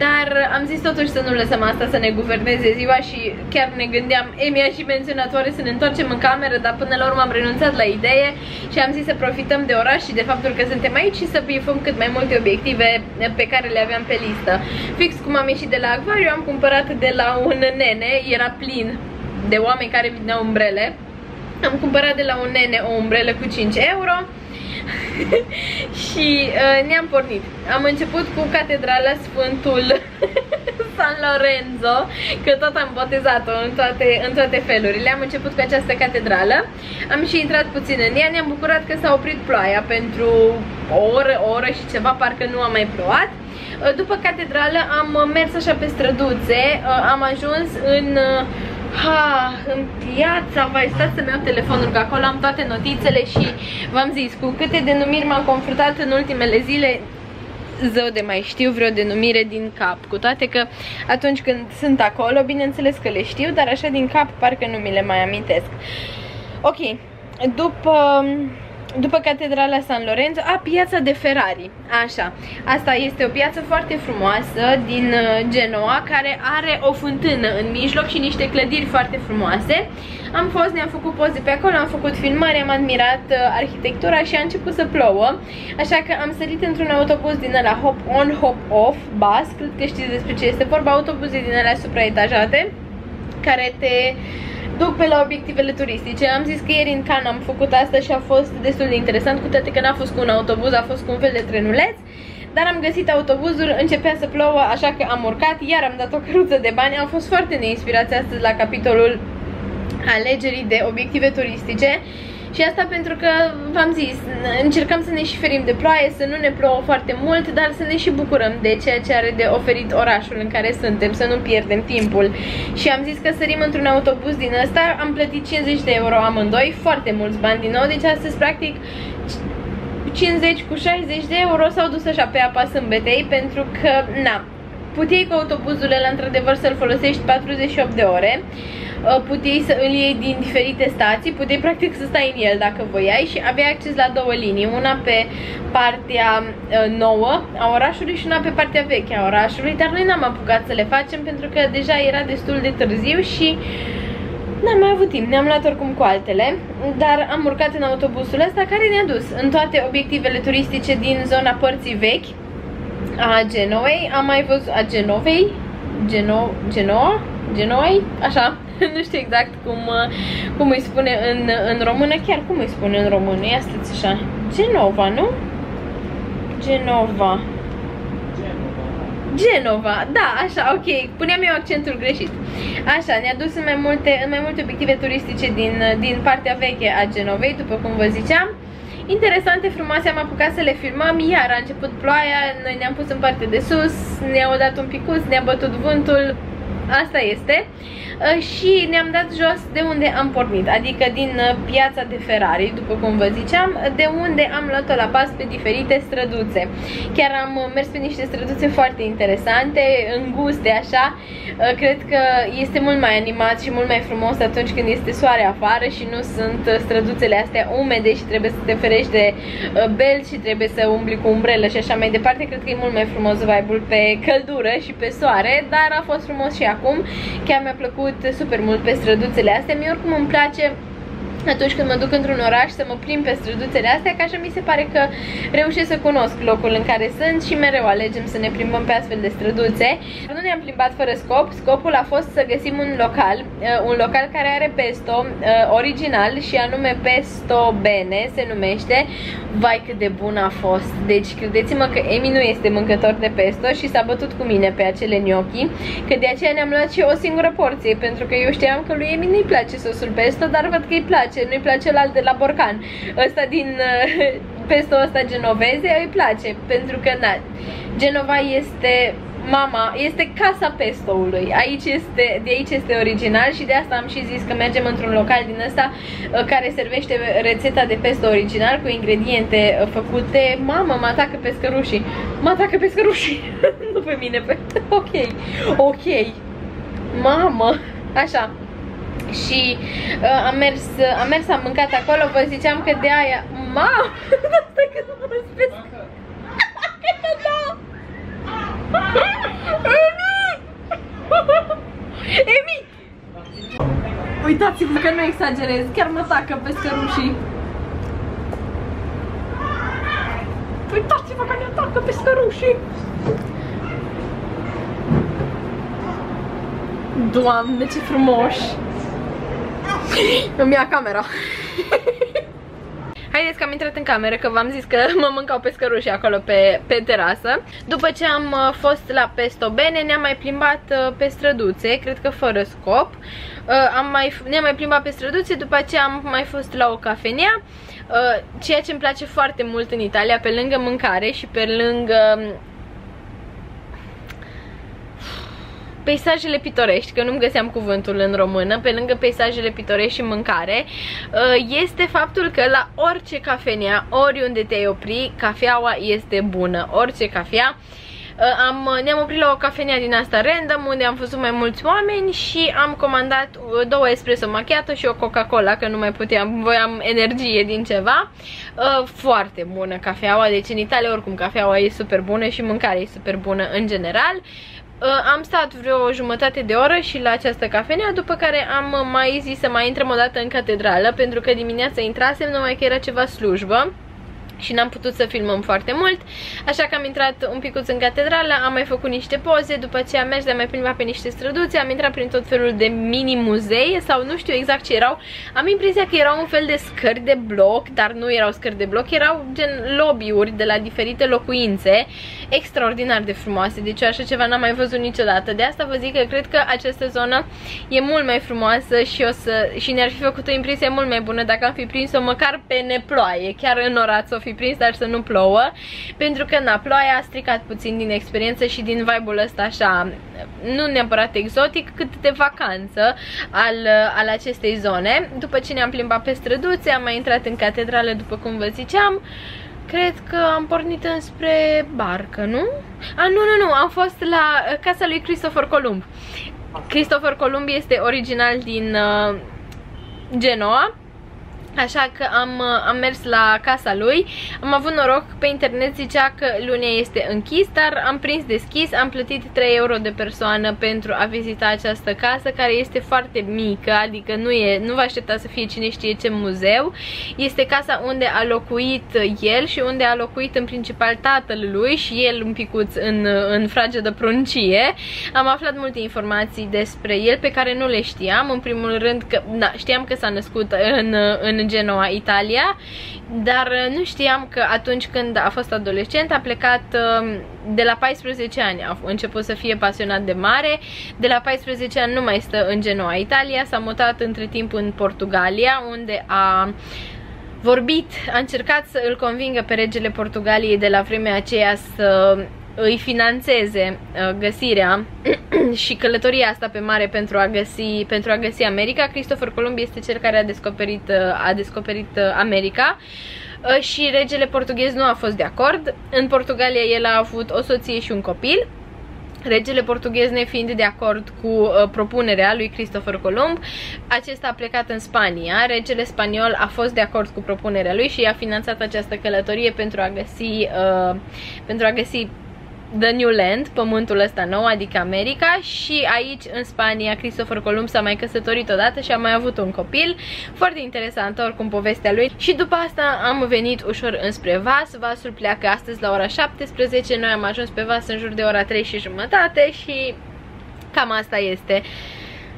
Dar am zis totuși să nu lăsăm asta să ne guverneze ziua și chiar ne gândeam, Emi a și menționat oare să ne întoarcem în cameră, dar până la urmă am renunțat la idee și am zis să profităm de oraș și de faptul că suntem aici și să bifăm cât mai multe obiective pe care le aveam pe listă. Fix cum am ieșit de la acvariu, am cumpărat de la un nene, era plin de oameni care vindeau umbrele, am cumpărat de la un nene o umbrelă cu cinci euro. Și uh, ne-am pornit. Am început cu catedrala Sfântul San Lorenzo, că tot am botezat-o în toate, în toate felurile. Am început cu această catedrală, am și intrat puțin în ea, ne-am bucurat că s-a oprit ploaia pentru o oră, o oră și ceva, parcă nu a mai plouat. După catedrală am mers așa pe străduțe, am ajuns în... Ha, în piața, vai, stați să-mi iau telefonul, că acolo am toate notițele și v-am zis, cu câte denumiri m-am confruntat în ultimele zile, zău de mai știu vreo denumire din cap. Cu toate că atunci când sunt acolo, bineînțeles că le știu, dar așa din cap parcă nu mi le mai amintesc. Ok, după... După catedrala San Lorenzo, a, Piața de Ferrari, așa, asta este o piață foarte frumoasă din Genoa, care are o fântână în mijloc și niște clădiri foarte frumoase. Am fost, ne-am făcut poze pe acolo, am făcut filmare, am admirat arhitectura și a început să plouă, așa că am sărit într-un autobuz din ăla hop-on, hop-off, bus, cred că știți despre ce este vorba, autobuze din ăla supraetajate, care te... duc pe la obiectivele turistice. Am zis că ieri în Cannes am făcut asta și a fost destul de interesant, cu toate că n-a fost cu un autobuz, a fost cu un fel de trenuleț, dar am găsit autobuzul, începea să plouă, așa că am urcat, iar am dat o căruță de bani. Am fost foarte neinspirați astăzi la capitolul alegerii de obiective turistice. Și asta pentru că, v-am zis, încercăm să ne și ferim de ploaie, să nu ne plouă foarte mult, dar să ne și bucurăm de ceea ce are de oferit orașul în care suntem, să nu pierdem timpul. Și am zis că sărim într-un autobuz din ăsta, am plătit cincizeci de euro amândoi, foarte mulți bani din nou, deci astăzi practic cincizeci cu șaizeci de euro s-au dus așa pe apa sâmbetei, pentru că, na, puteai cu autobuzul ăla într-adevăr să-l folosești patruzeci și opt de ore, puteai să îl iei din diferite stații, puteai practic să stai în el dacă voiai și aveai acces la două linii, una pe partea nouă a orașului și una pe partea veche a orașului, dar noi n-am apucat să le facem pentru că deja era destul de târziu și n-am mai avut timp, ne-am luat oricum cu altele, dar am urcat în autobusul ăsta care ne-a dus în toate obiectivele turistice din zona părții vechi a Genovei. Am mai văzut a Genovei, Geno, Genoa, Genoa, așa, nu știu exact cum, cum îi spune în, în română, chiar cum îi spune în română, ia stați așa, Genova, nu? Genova. Genova, da, așa, ok, puneam eu accentul greșit. Așa, ne-a dus în mai multe, în mai multe obiective turistice din, din partea veche a Genovei, după cum vă ziceam. Interesante, frumoase, am apucat să le filmăm, iar a început ploaia, noi ne-am pus în partea de sus, ne-au dat un picuț, ne-a bătut vântul, asta este, și ne-am dat jos de unde am pornit, adică din Piața de Ferrari, după cum vă ziceam, de unde am luat-o la pas pe diferite străduțe. Chiar am mers pe niște străduțe foarte interesante, înguste așa, cred că este mult mai animat și mult mai frumos atunci când este soare afară și nu sunt străduțele astea umede și trebuie să te ferești de belți și trebuie să umbli cu umbrelă și așa mai departe. Cred că e mult mai frumos vibe-ul pe căldură și pe soare, dar a fost frumos și acum, chiar mi-a plăcut super mult pe străduțele astea. Mie oricum îmi place atunci când mă duc într-un oraș să mă plimb pe străduțele astea, că așa mi se pare că reușesc să cunosc locul în care sunt și mereu alegem să ne plimbăm pe astfel de străduțe. Nu ne-am plimbat fără scop, scopul a fost să găsim un local, un local care are pesto original și anume pesto bene se numește. Vai cât de bun a fost, deci credeți-mă că Emi nu este mâncător de pesto și s-a bătut cu mine pe acele gnocchi, că de aceea ne-am luat și o singură porție, pentru că eu știam că lui Emi nu-i place sosul pesto, dar văd că îi place. Nu-i place la de la borcan, ăsta din pesto ăsta genoveze îi place, pentru că na, Genova este mama, este casa pestoului. Aici este, de aici este original și de asta am și zis că mergem într-un local din ăsta care servește rețeta de pesto original cu ingrediente făcute. Mamă, mă atacă pescărușii. Mă atacă pescărușii. Nu pe mine, pe... Ok. Ok. Mamă. Așa. Și uh, am mers, am mers, am mâncat acolo, vă ziceam că de aia... Mamă! Stai că nu mă spesc! Emi! Emi! Uitați-vă că nu exagerez, chiar mă tacă pescărușii! Uitați-vă că ne atacă pescărușii! Doamne, ce frumoși! Îmi ia camera. Haideți că am intrat în cameră, că v-am zis că mă mâncau pescărușii acolo pe, pe terasă. După ce am fost la pesto bene, ne-am mai plimbat pe străduțe, cred că fără scop. Am mai, ne-am mai plimbat pe străduțe, după aceea am mai fost la o cafenea. Ceea ce îmi place foarte mult în Italia, pe lângă mâncare și pe lângă... peisajele pitorești, că nu-mi găseam cuvântul în română, pe lângă peisajele pitorești și mâncare, este faptul că la orice cafenea, oriunde te-ai opri, cafeaua este bună, orice cafea. Ne-am oprit la o cafenea din asta random, unde am văzut mai mulți oameni și am comandat două espresso macchiato și o Coca-Cola, că nu mai puteam, voiam energie din ceva. Foarte bună cafeaua, deci în Italia oricum cafeaua e super bună și mâncarea e super bună în general. Am stat vreo jumătate de oră și la această cafenea, după care am mai zis să mai intrăm o dată în catedrală, pentru că dimineața intrasem, numai că era ceva slujbă și n-am putut să filmăm foarte mult, așa că am intrat un picuț în catedrală, am mai făcut niște poze, după aceea am mers, de-am mai plimbat pe niște străduțe, am intrat prin tot felul de mini-muzee sau nu știu exact ce erau. Am impresia că erau un fel de scări de bloc, dar nu erau scări de bloc, erau gen lobby-uri de la diferite locuințe, extraordinar de frumoase, deci eu așa ceva n-am mai văzut niciodată. De asta vă zic că cred că această zonă e mult mai frumoasă și, o să, și ne-ar fi făcut o impresie mult mai bună dacă am fi prins-o măcar pe neploaie, chiar în oraț o fi prins, dar să nu plouă, pentru că na, ploaia a stricat puțin din experiență și din vibe-ul ăsta așa, nu neapărat exotic, cât de vacanță al, al acestei zone. După ce ne-am plimbat pe străduțe, am mai intrat în catedrală, după cum vă ziceam. Cred că am pornit înspre barcă, nu? A, nu, nu, nu, am fost la casa lui Christopher Columbus. Christopher Columbus este original din uh, Genoa. Așa că am, am mers la casa lui. Am avut noroc, pe internet zicea că lunea este închis, dar am prins deschis, am plătit trei euro de persoană pentru a vizita această casă, care este foarte mică, adică nu, e, nu vă aștepta să fie cine știe ce muzeu. Este casa unde a locuit el și unde a locuit în principal tatăl lui și el un picuț în, în fragedă pruncie. Am aflat multe informații despre el pe care nu le știam. În primul rând că da, știam că s-a născut în, în Genoa, Italia, dar nu știam că atunci când a fost adolescent a plecat. De la paisprezece ani a început să fie pasionat de mare, de la paisprezece ani nu mai stă în Genoa, Italia, s-a mutat între timp în Portugalia, unde a vorbit, a încercat să îl convingă pe regele Portugaliei de la vremea aceea să îi financeze găsirea și călătoria asta pe mare pentru a găsi, pentru a găsi America. Christopher Columbus este cel care a descoperit, a descoperit America și regele portughez nu a fost de acord. În Portugalia el a avut o soție și un copil. Regele portughez nefiind de acord cu uh, propunerea lui Christopher Columbus, acesta a plecat în Spania. Regele spaniol a fost de acord cu propunerea lui și i-a finanțat această călătorie pentru a găsi, uh, pentru a găsi The New Land, pământul ăsta nou, adică America. Și aici, în Spania, Christopher Columbus s-a mai căsătorit odată și a mai avut un copil. Foarte interesant, oricum, povestea lui. Și după asta am venit ușor înspre vas. Vasul pleacă astăzi la ora șaptesprezece. Noi am ajuns pe vas în jur de ora trei și jumătate și cam asta este.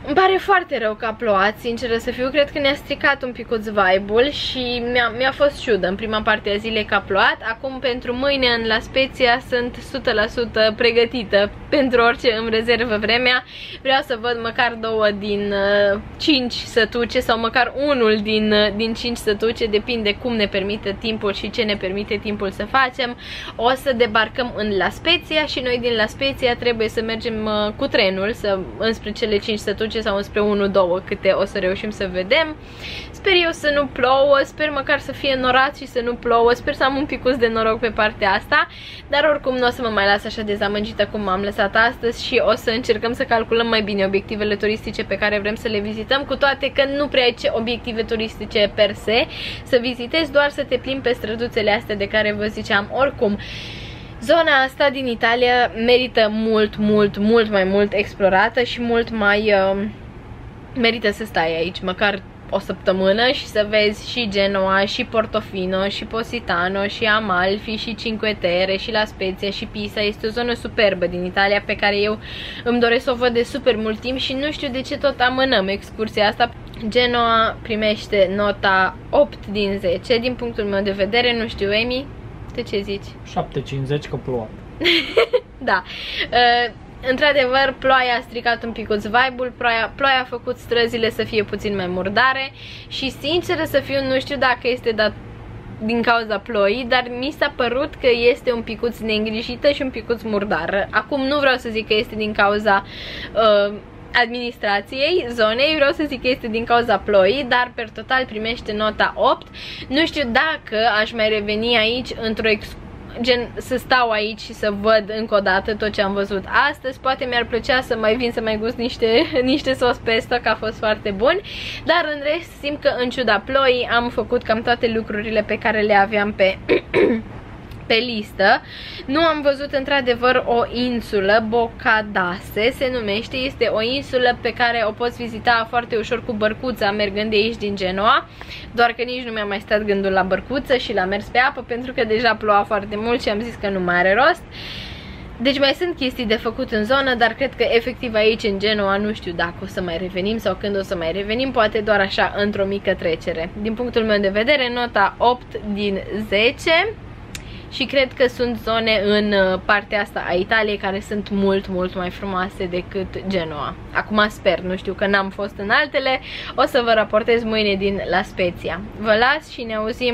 Îmi pare foarte rău că a plouat, sincer să fiu, cred că ne-a stricat un picuț vibe-ul și mi-a mi-a fost ciudă în prima parte a zilei că a plouat. Acum pentru mâine în La Spezia sunt o sută la sută pregătită pentru orice îmi rezervă vremea. Vreau să văd măcar două din uh, cinci sătuce sau măcar unul din, uh, din cinci sătuce, depinde cum ne permite timpul și ce ne permite timpul să facem. O să debarcăm în La Spezia și noi din La Spezia trebuie să mergem uh, cu trenul să, înspre cele cinci sătuce sau înspre unu două, câte o să reușim să vedem. Sper eu să nu plouă, sper măcar să fie norat și să nu plouă, sper să am un picuț de noroc pe partea asta, dar oricum nu o să mă mai las așa dezamăgită cum m-am lăsat astăzi și o să încercăm să calculăm mai bine obiectivele turistice pe care vrem să le vizităm, cu toate că nu prea ai ce obiective turistice per se să vizitezi, doar să te plimbi pe străduțele astea de care vă ziceam. Oricum, zona asta din Italia merită mult, mult, mult mai mult explorată și mult mai uh, merită să stai aici, măcar o săptămână și să vezi și Genoa, și Portofino, și Positano, și Amalfi, și Cinque Terre, și La Spezia, și Pisa. Este o zonă superbă din Italia pe care eu îmi doresc să o văd de super mult timp și nu știu de ce tot amânăm excursia asta. Genoa primește nota opt din zece, din punctul meu de vedere, nu știu, Emi, de ce zici? șapte cincizeci că plouă. Da. Uh, într-adevăr, ploaia a stricat un picuț vibe-ul, ploaia, ploaia a făcut străzile să fie puțin mai murdare și, sinceră să fiu, nu știu dacă este dat din cauza ploii, dar mi s-a părut că este un picuț neîngrijită și un picuț murdară. Acum nu vreau să zic că este din cauza uh, administrației zonei, vreau să zic că este din cauza ploii, dar per total primește nota opt. Nu știu dacă aș mai reveni aici într-o excursie, gen să stau aici și să văd încă o dată tot ce am văzut astăzi. Poate mi-ar plăcea să mai vin să mai gust niște, niște sos pesto, că a fost foarte bun. Dar în rest simt că în ciuda ploii am făcut cam toate lucrurile pe care le aveam pe pe listă. Nu am văzut într-adevăr o insulă, Bocadase se numește, este o insulă pe care o poți vizita foarte ușor cu bărcuța mergând de aici din Genoa, doar că nici nu mi-a mai stat gândul la bărcuță și la mers pe apă pentru că deja ploua foarte mult și am zis că nu mai are rost. Deci mai sunt chestii de făcut în zonă, dar cred că efectiv aici în Genoa nu știu dacă o să mai revenim sau când o să mai revenim, poate doar așa într-o mică trecere. Din punctul meu de vedere, nota opt din zece și cred că sunt zone în partea asta a Italiei care sunt mult, mult mai frumoase decât Genoa. Acum sper, nu știu că n-am fost în altele, o să vă raportez mâine din La Spezia. Vă las și ne auzim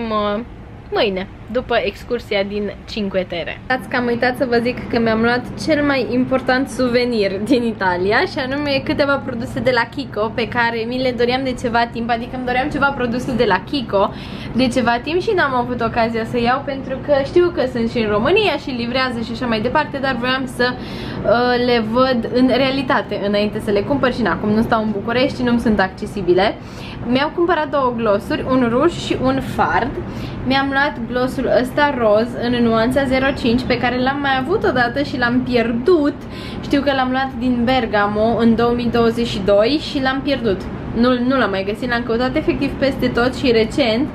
mâine, după excursia din Cinque Terre. Stați că am uitat să vă zic că mi-am luat cel mai important suvenir din Italia și anume câteva produse de la Kiko pe care mi le doream de ceva timp, adică îmi doream ceva produse de la Kiko de ceva timp și n-am avut ocazia să iau pentru că știu că sunt și în România și livrează și așa mai departe, dar voiam să uh, le văd în realitate înainte să le cumpăr și na, acum nu stau în București și nu-mi sunt accesibile. Mi-au cumpărat două glosuri, un ruj și un fard. Mi-am luat glosul ăsta roz în nuanța zero cinci pe care l-am mai avut odată și l-am pierdut. Știu că l-am luat din Bergamo în două mii douăzeci și doi și l-am pierdut. Nu, nu l-am mai găsit, l-am căutat efectiv peste tot și recent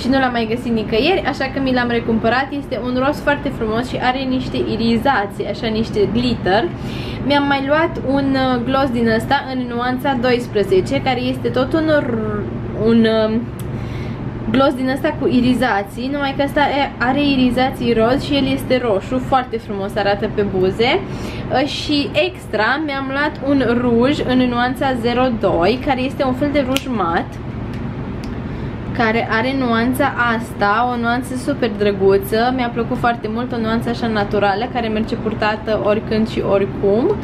și nu l-am mai găsit nicăieri, așa că mi l-am recumpărat. Este un roz foarte frumos și are niște irizații, așa niște glitter. Mi-am mai luat un gloss din ăsta în nuanța doisprezece care este tot un, un gloss din ăsta cu irizații, numai că ăsta are irizații roz și el este roșu, foarte frumos arată pe buze. Și extra mi-am luat un ruj în nuanța zero doi, care este un fel de ruj mat, care are nuanța asta, o nuanță super drăguță, mi-a plăcut foarte mult, o nuanță așa naturală, care merge purtată oricând și oricum.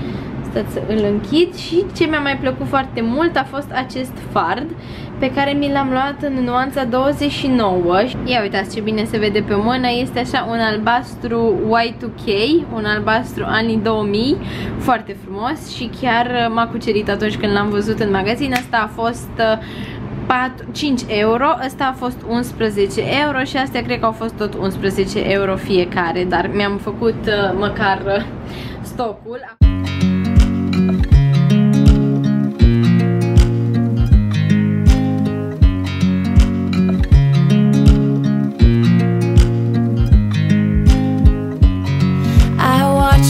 Stați să îl închid. Și ce mi-a mai plăcut foarte mult a fost acest fard pe care mi l-am luat în nuanța douăzeci și nouă. Ia uitați ce bine se vede pe mână, este așa un albastru Y doi K, un albastru anii două mii, foarte frumos și chiar m-a cucerit atunci când l-am văzut în magazin. Asta a fost cinci euro, ăsta a fost unsprezece euro și astea cred că au fost tot unsprezece euro fiecare, dar mi-am făcut măcar stocul.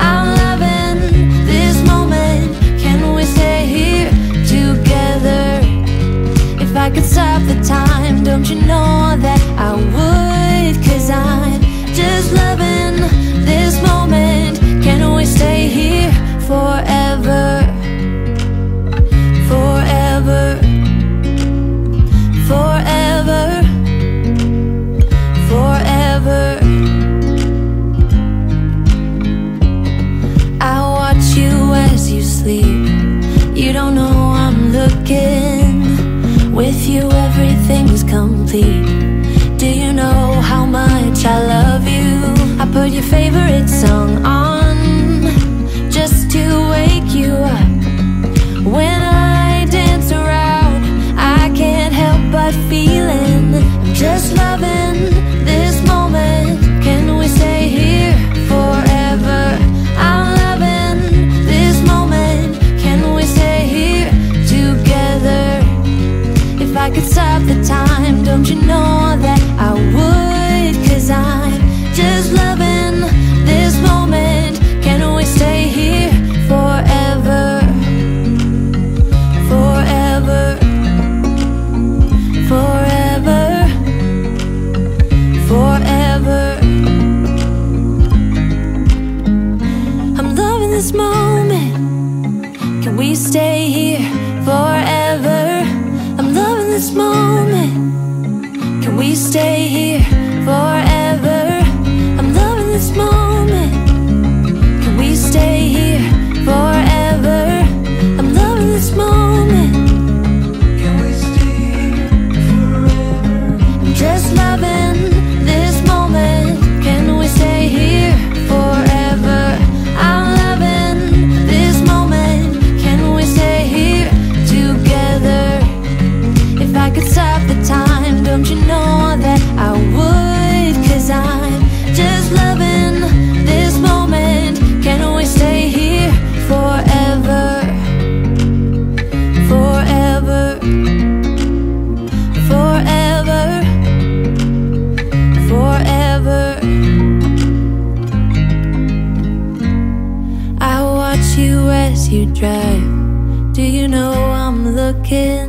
I'm loving this moment, can we stay here together? If I could stop the time, don't you know that I would? Cause I'm just loving this moment, can we stay here forever? Forever, forever, forever. You don't know I'm looking, with you everything's complete. Do you know how much I love you? I put your favorite song on, just to wake you up. When I dance around, I can't help but feeling, I'm just loving this moment, can we stay here forever? I'm loving this moment, stay here together. If I could stop the time, don't you know that I would? Cause I'm just loving this moment, can we stay here forever? Forever, forever, forever. I'm loving this moment, can we stay here forever? I'm loving this moment, can we stay here forever? I'm loving this moment, minutes of the time. Don't you know that I would? Cause I'm just loving this moment. Can't always stay here forever. Forever. Forever. Forever. I watch you as you drive. Do you know I'm looking?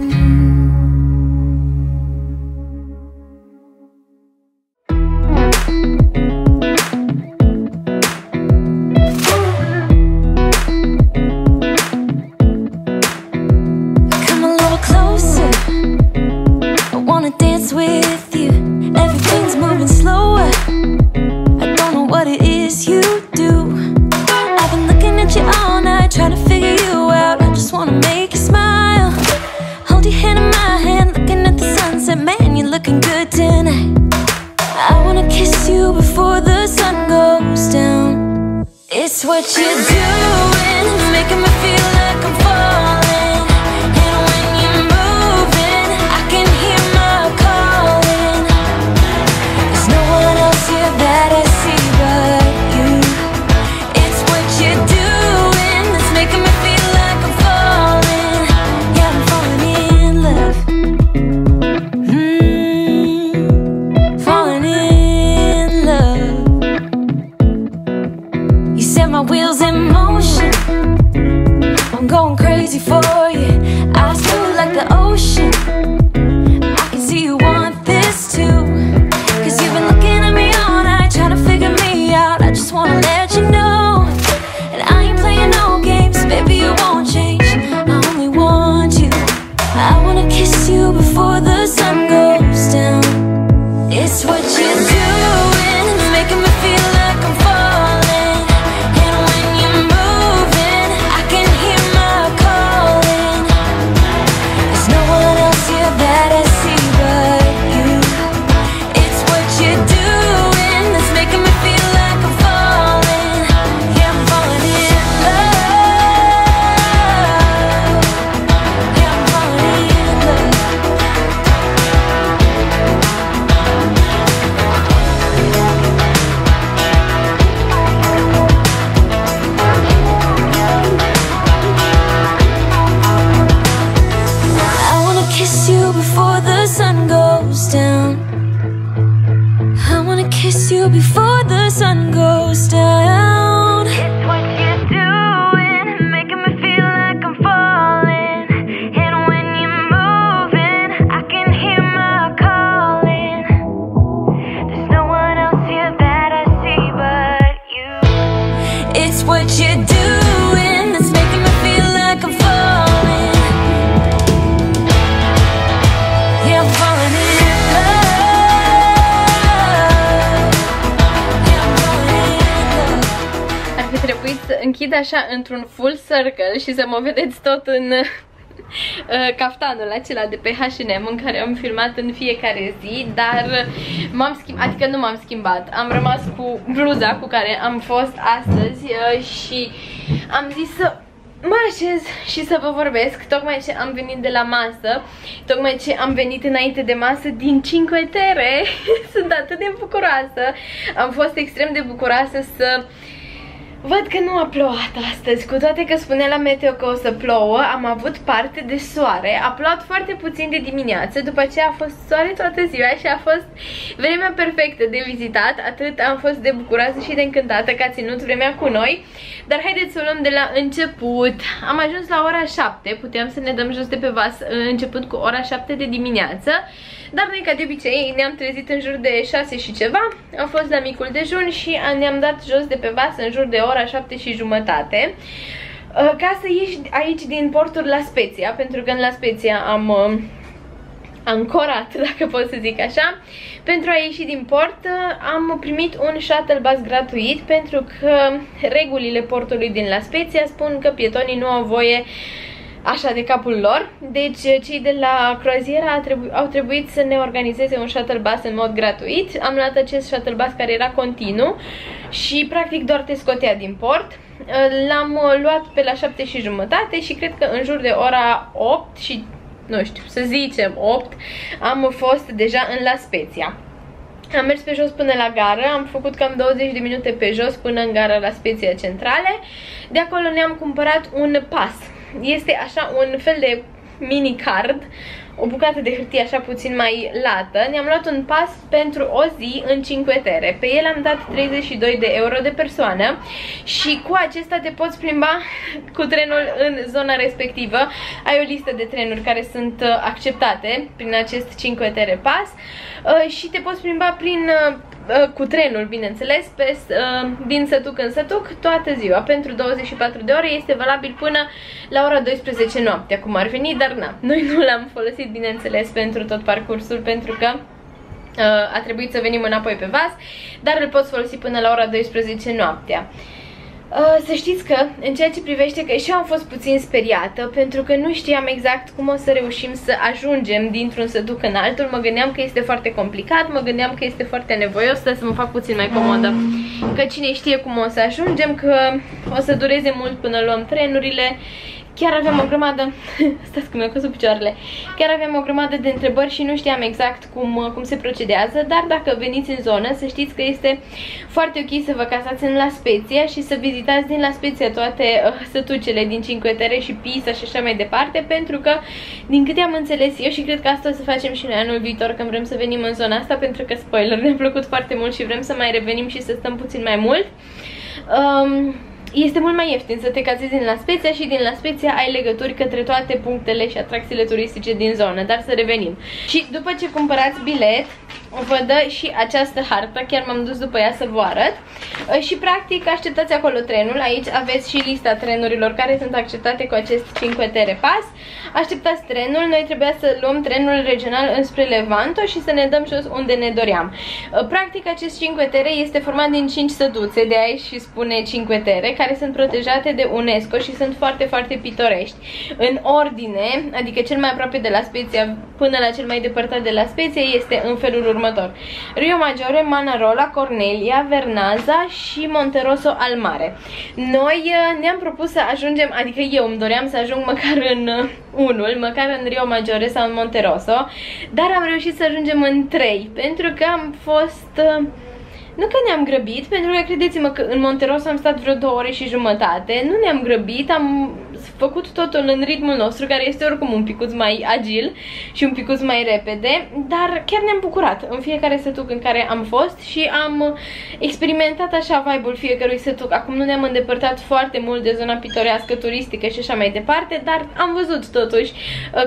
Așa, într-un full circle și să mă vedeți tot în uh, caftanul acela de pe H and M în care am filmat în fiecare zi, dar m-am schimbat, adică nu m-am schimbat, am rămas cu bluza cu care am fost astăzi uh, și am zis să mă așez și să vă vorbesc. Tocmai ce am venit de la masă, tocmai ce am venit înainte de masă din Cinque Terre. Sunt atât de bucuroasă, am fost extrem de bucuroasă să văd că nu a plouat astăzi, cu toate că spunea la meteo că o să plouă, am avut parte de soare, a plouat foarte puțin de dimineață, după aceea a fost soare toată ziua și a fost vremea perfectă de vizitat, atât am fost de bucuroasă și de încântată că a ținut vremea cu noi, dar haideți să o luăm de la început. Am ajuns la ora șapte, puteam să ne dăm jos de pe vas început cu ora șapte de dimineață, dar noi ca de obicei ne-am trezit în jur de șase și ceva, am fost la micul dejun și ne-am dat jos de pe vas în jur de ora șapte și jumătate ca să ieși aici din porturi la Spezia, pentru că în la Spezia am ancorat, dacă pot să zic așa. Pentru a ieși din port am primit un shuttle bus gratuit, pentru că regulile portului din La Spezia spun că pietonii nu au voie așa de capul lor, deci cei de la croaziera trebu au trebuit să ne organizeze un shuttle bus în mod gratuit. Am luat acest shuttle bus care era continuu și practic doar te scotea din port. L-am luat pe la șapte și jumătate și cred că în jur de ora opt și nu știu, să zicem opt, am fost deja în La Spezia. Am mers pe jos până la gară, am făcut cam douăzeci de minute pe jos până în gara La Spezia Centrale. De acolo ne-am cumpărat un pas. Este așa un fel de mini card, o bucată de hârtie așa puțin mai lată. Ne-am luat un pas pentru o zi în Cinque Terre. Pe el am dat treizeci și doi de euro de persoană și cu acesta te poți plimba cu trenul în zona respectivă. Ai o listă de trenuri care sunt acceptate prin acest Cinque Terre pas și te poți plimba prin... cu trenul, bineînțeles, pe, din sătuc în sătuc, toată ziua. Pentru douăzeci și patru de ore este valabil până la ora douăsprezece noaptea, cum ar veni, dar na, noi nu l-am folosit, bineînțeles, pentru tot parcursul, pentru că a trebuit să venim înapoi pe vas, dar îl poți folosi până la ora douăsprezece noaptea. Să știți că, în ceea ce privește, că și eu am fost puțin speriată, pentru că nu știam exact cum o să reușim să ajungem dintr-un sătuc în altul. Mă gândeam că este foarte complicat, mă gândeam că este foarte nevoios, să mă fac puțin mai comodă, că cine știe cum o să ajungem, că o să dureze mult până luăm trenurile. Chiar aveam o grămadă, stați că mi-au căzut picioarele, chiar aveam o grămadă de întrebări și nu știam exact cum, cum se procedează, dar dacă veniți în zonă, să știți că este foarte ok să vă casați în La Spezia și să vizitați din La Spezia toate uh, sătucele din Cinque Terre și Pisa și așa mai departe, pentru că, din câte am înțeles eu, și cred că asta o să facem și noi anul viitor când vrem să venim în zona asta, pentru că, spoiler, ne-a plăcut foarte mult și vrem să mai revenim și să stăm puțin mai mult. Um, Este mult mai ieftin să te cazezi din La Spezia și din La Spezia ai legături către toate punctele și atracțiile turistice din zonă, dar să revenim. Și după ce cumpărați bilet, vă dă și această hartă, chiar m-am dus după ea să vă arăt. Și practic așteptați acolo trenul, aici aveți și lista trenurilor care sunt acceptate cu acest Cinque Terre Pass. Așteptați trenul, noi trebuia să luăm trenul regional înspre Levanto și să ne dăm jos unde ne doream. Practic acest Cinque Terre este format din cinci săduțe, de aici și spune Cinque Terre, care sunt protejate de UNESCO și sunt foarte, foarte pitorești. În ordine, adică cel mai aproape de La Spezia până la cel mai depărtat de La Spezia este în felul următor. Riomaggiore, Manarola, Cornelia, Vernazzo și Monterosso al Mare. Noi ne-am propus să ajungem, adică eu îmi doream să ajung măcar în unul, măcar în Riomaggiore sau în Monterosso, dar am reușit să ajungem în trei, pentru că am fost... Nu că ne-am grăbit, pentru că credeți-mă că în Monterosso am stat vreo două ore și jumătate, nu ne-am grăbit, am făcut totul în ritmul nostru, care este oricum un picuț mai agil și un picuț mai repede, dar chiar ne-am bucurat în fiecare sătuc în care am fost și am experimentat așa vibe-ul fiecărui sătuc. Acum nu ne-am îndepărtat foarte mult de zona pitorească, turistică și așa mai departe, dar am văzut totuși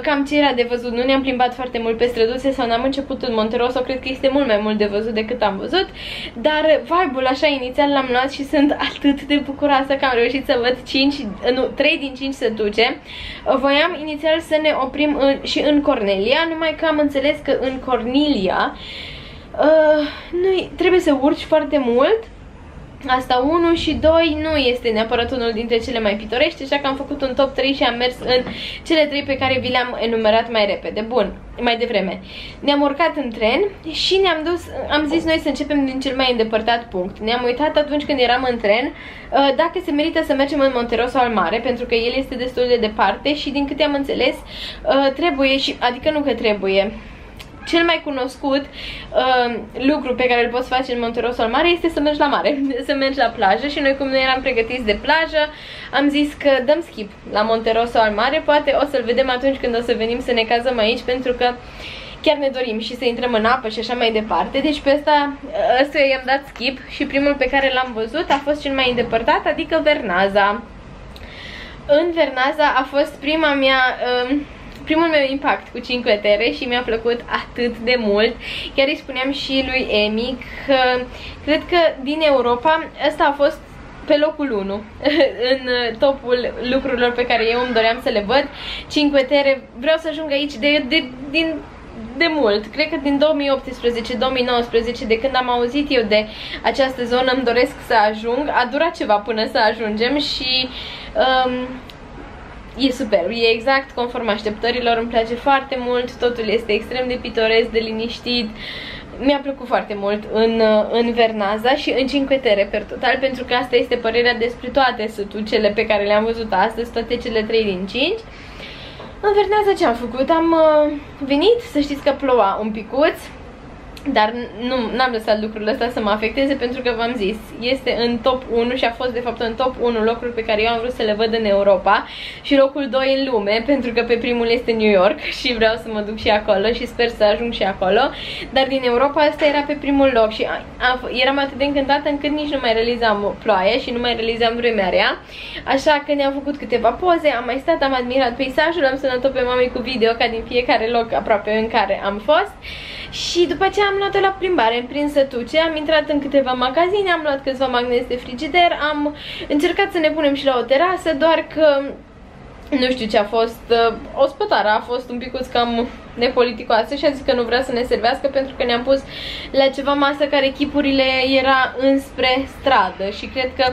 cam ce era de văzut, nu ne-am plimbat foarte mult pe străduțe sau n-am început în Monterosso, cred că este mult mai mult de văzut decât am văzut. Dar vibe-ul așa inițial l-am luat și sunt atât de bucuroasă că am reușit să văd cinci, nu, trei din cinci sătuce. Voiam inițial să ne oprim în, și în Cornelia, numai că am înțeles că în Cornelia uh, nu, trebuie să urci foarte mult. Asta unu și doi nu este neapărat unul dintre cele mai pitorești, așa că am făcut un top trei și am mers în cele trei pe care vi le-am enumerat mai repede. Bun, mai devreme. Ne-am urcat în tren și ne-am dus, am zis noi să începem din cel mai îndepărtat punct. Ne-am uitat atunci când eram în tren dacă se merită să mergem în Monterosso al Mare, pentru că el este destul de departe și din câte am înțeles trebuie și, adică nu că trebuie... Cel mai cunoscut uh, lucru pe care îl poți face în Monterosso al Mare este să mergi la mare, să mergi la plajă și noi, cum nu eram pregătiți de plajă, am zis că dăm skip la Monterosso al Mare, poate o să-l vedem atunci când o să venim să ne cazăm aici, pentru că chiar ne dorim și să intrăm în apă și așa mai departe. Deci pe asta, ăsta i-am dat skip și primul pe care l-am văzut a fost cel mai îndepărtat, adică Vernazzo. În Vernazzo a fost prima mea... Uh, Primul meu impact cu Cinque Terre și mi-a plăcut atât de mult. Chiar îi spuneam și lui Emi că cred că din Europa ăsta a fost pe locul unu în topul lucrurilor pe care eu îmi doream să le văd. Cinque Terre, vreau să ajung aici de, de, din... de mult, cred că din două mii optsprezece două mii nouăsprezece, de când am auzit eu de această zonă, îmi doresc să ajung. A durat ceva până să ajungem și... Um, e superb, e exact conform așteptărilor, îmi place foarte mult, totul este extrem de pitoresc, de liniștit. Mi-a plăcut foarte mult în, în Vernazzo și în Cinque Terre per total, pentru că asta este părerea despre toate sătucele pe care le-am văzut astăzi, toate cele trei din cinci. În Vernazzo ce am făcut? Am uh, venit, să știți că ploua un picuț, dar nu n-am lăsat lucrul ăsta să mă afecteze, pentru că v-am zis, este în top unu și a fost de fapt în top unu locuri pe care eu am vrut să le văd în Europa și locul doi în lume, pentru că pe primul este New York și vreau să mă duc și acolo și sper să ajung și acolo, dar din Europa asta era pe primul loc și a, a, eram atât de încântată încât nici nu mai realizam ploaia și nu mai realizam vremea rea, așa că ne-am făcut câteva poze, am mai stat, am admirat peisajul, am sunat-o pe mamei cu video ca din fiecare loc aproape în care am fost și după aceea am luat-o la plimbare, în prinsătuce, am intrat în câteva magazine, am luat câțiva magneți de frigider, am încercat să ne punem și la o terasă, doar că nu știu ce a fost, ospătara a fost un picuț cam nepoliticoasă și a zis că nu vrea să ne servească pentru că ne-am pus la ceva masă care chipurile era înspre stradă și cred că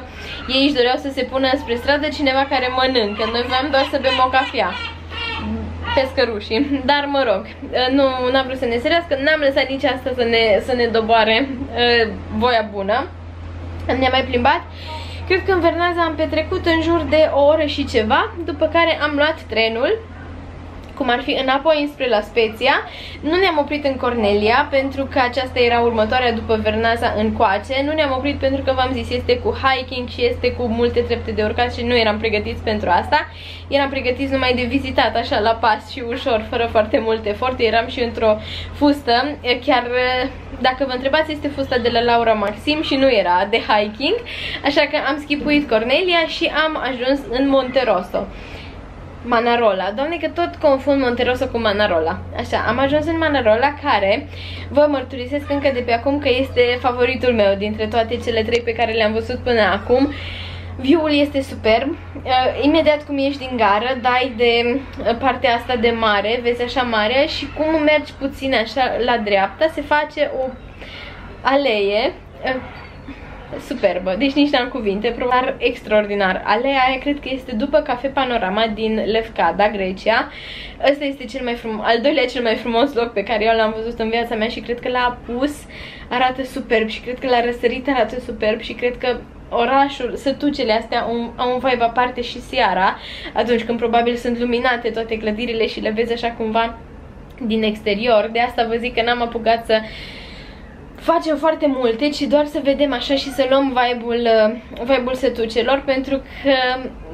ei își doreau să se pună înspre stradă cineva care mănâncă, noi voiam doar să bem o cafea. Pescărușii, dar mă rog, nu am vrut să ne serească, n-am lăsat nici asta să ne, să ne doboare uh, voia bună. Ne-am mai plimbat. Cred că în Vernazzo am petrecut în jur de o oră și ceva, după care am luat trenul, cum ar fi înapoi înspre La Spezia. Nu ne-am oprit în Cornelia, pentru că aceasta era următoarea după Vernazzo în coace. Nu ne-am oprit pentru că, v-am zis, este cu hiking și este cu multe trepte de urcat și nu eram pregătiți pentru asta. Eram pregătiți numai de vizitat, așa, la pas și ușor, fără foarte mult efort. Eram și într-o fustă, chiar dacă vă întrebați, este fusta de la Laura Maxim și nu era de hiking. Așa că am schipuit Cornelia și am ajuns în Monterosso. Manarola, doamne că tot confund Monterosso cu Manarola. Așa, am ajuns în Manarola, care vă mărturisesc încă de pe acum că este favoritul meu dintre toate cele trei pe care le-am văzut până acum. View-ul este superb, imediat cum ieși din gară, dai de partea asta de mare, vezi așa mare și cum mergi puțin așa la dreapta se face o alee superbă, deci nici n-am cuvinte, dar extraordinar. Aleea aia cred că este după Cafe Panorama din Lefkada, Grecia. Ăsta este cel mai frumos, al doilea cel mai frumos loc pe care eu l-am văzut în viața mea și cred că la apus arată superb și cred că la răsărit arată superb și cred că orașul, sătucele astea au, au un vibe aparte și seara, atunci când probabil sunt luminate toate clădirile și le vezi așa cumva din exterior. De asta vă zic că n-am apucat să facem foarte multe, ci doar să vedem așa și să luăm vibe-ul vibe-ul sătucelor, pentru că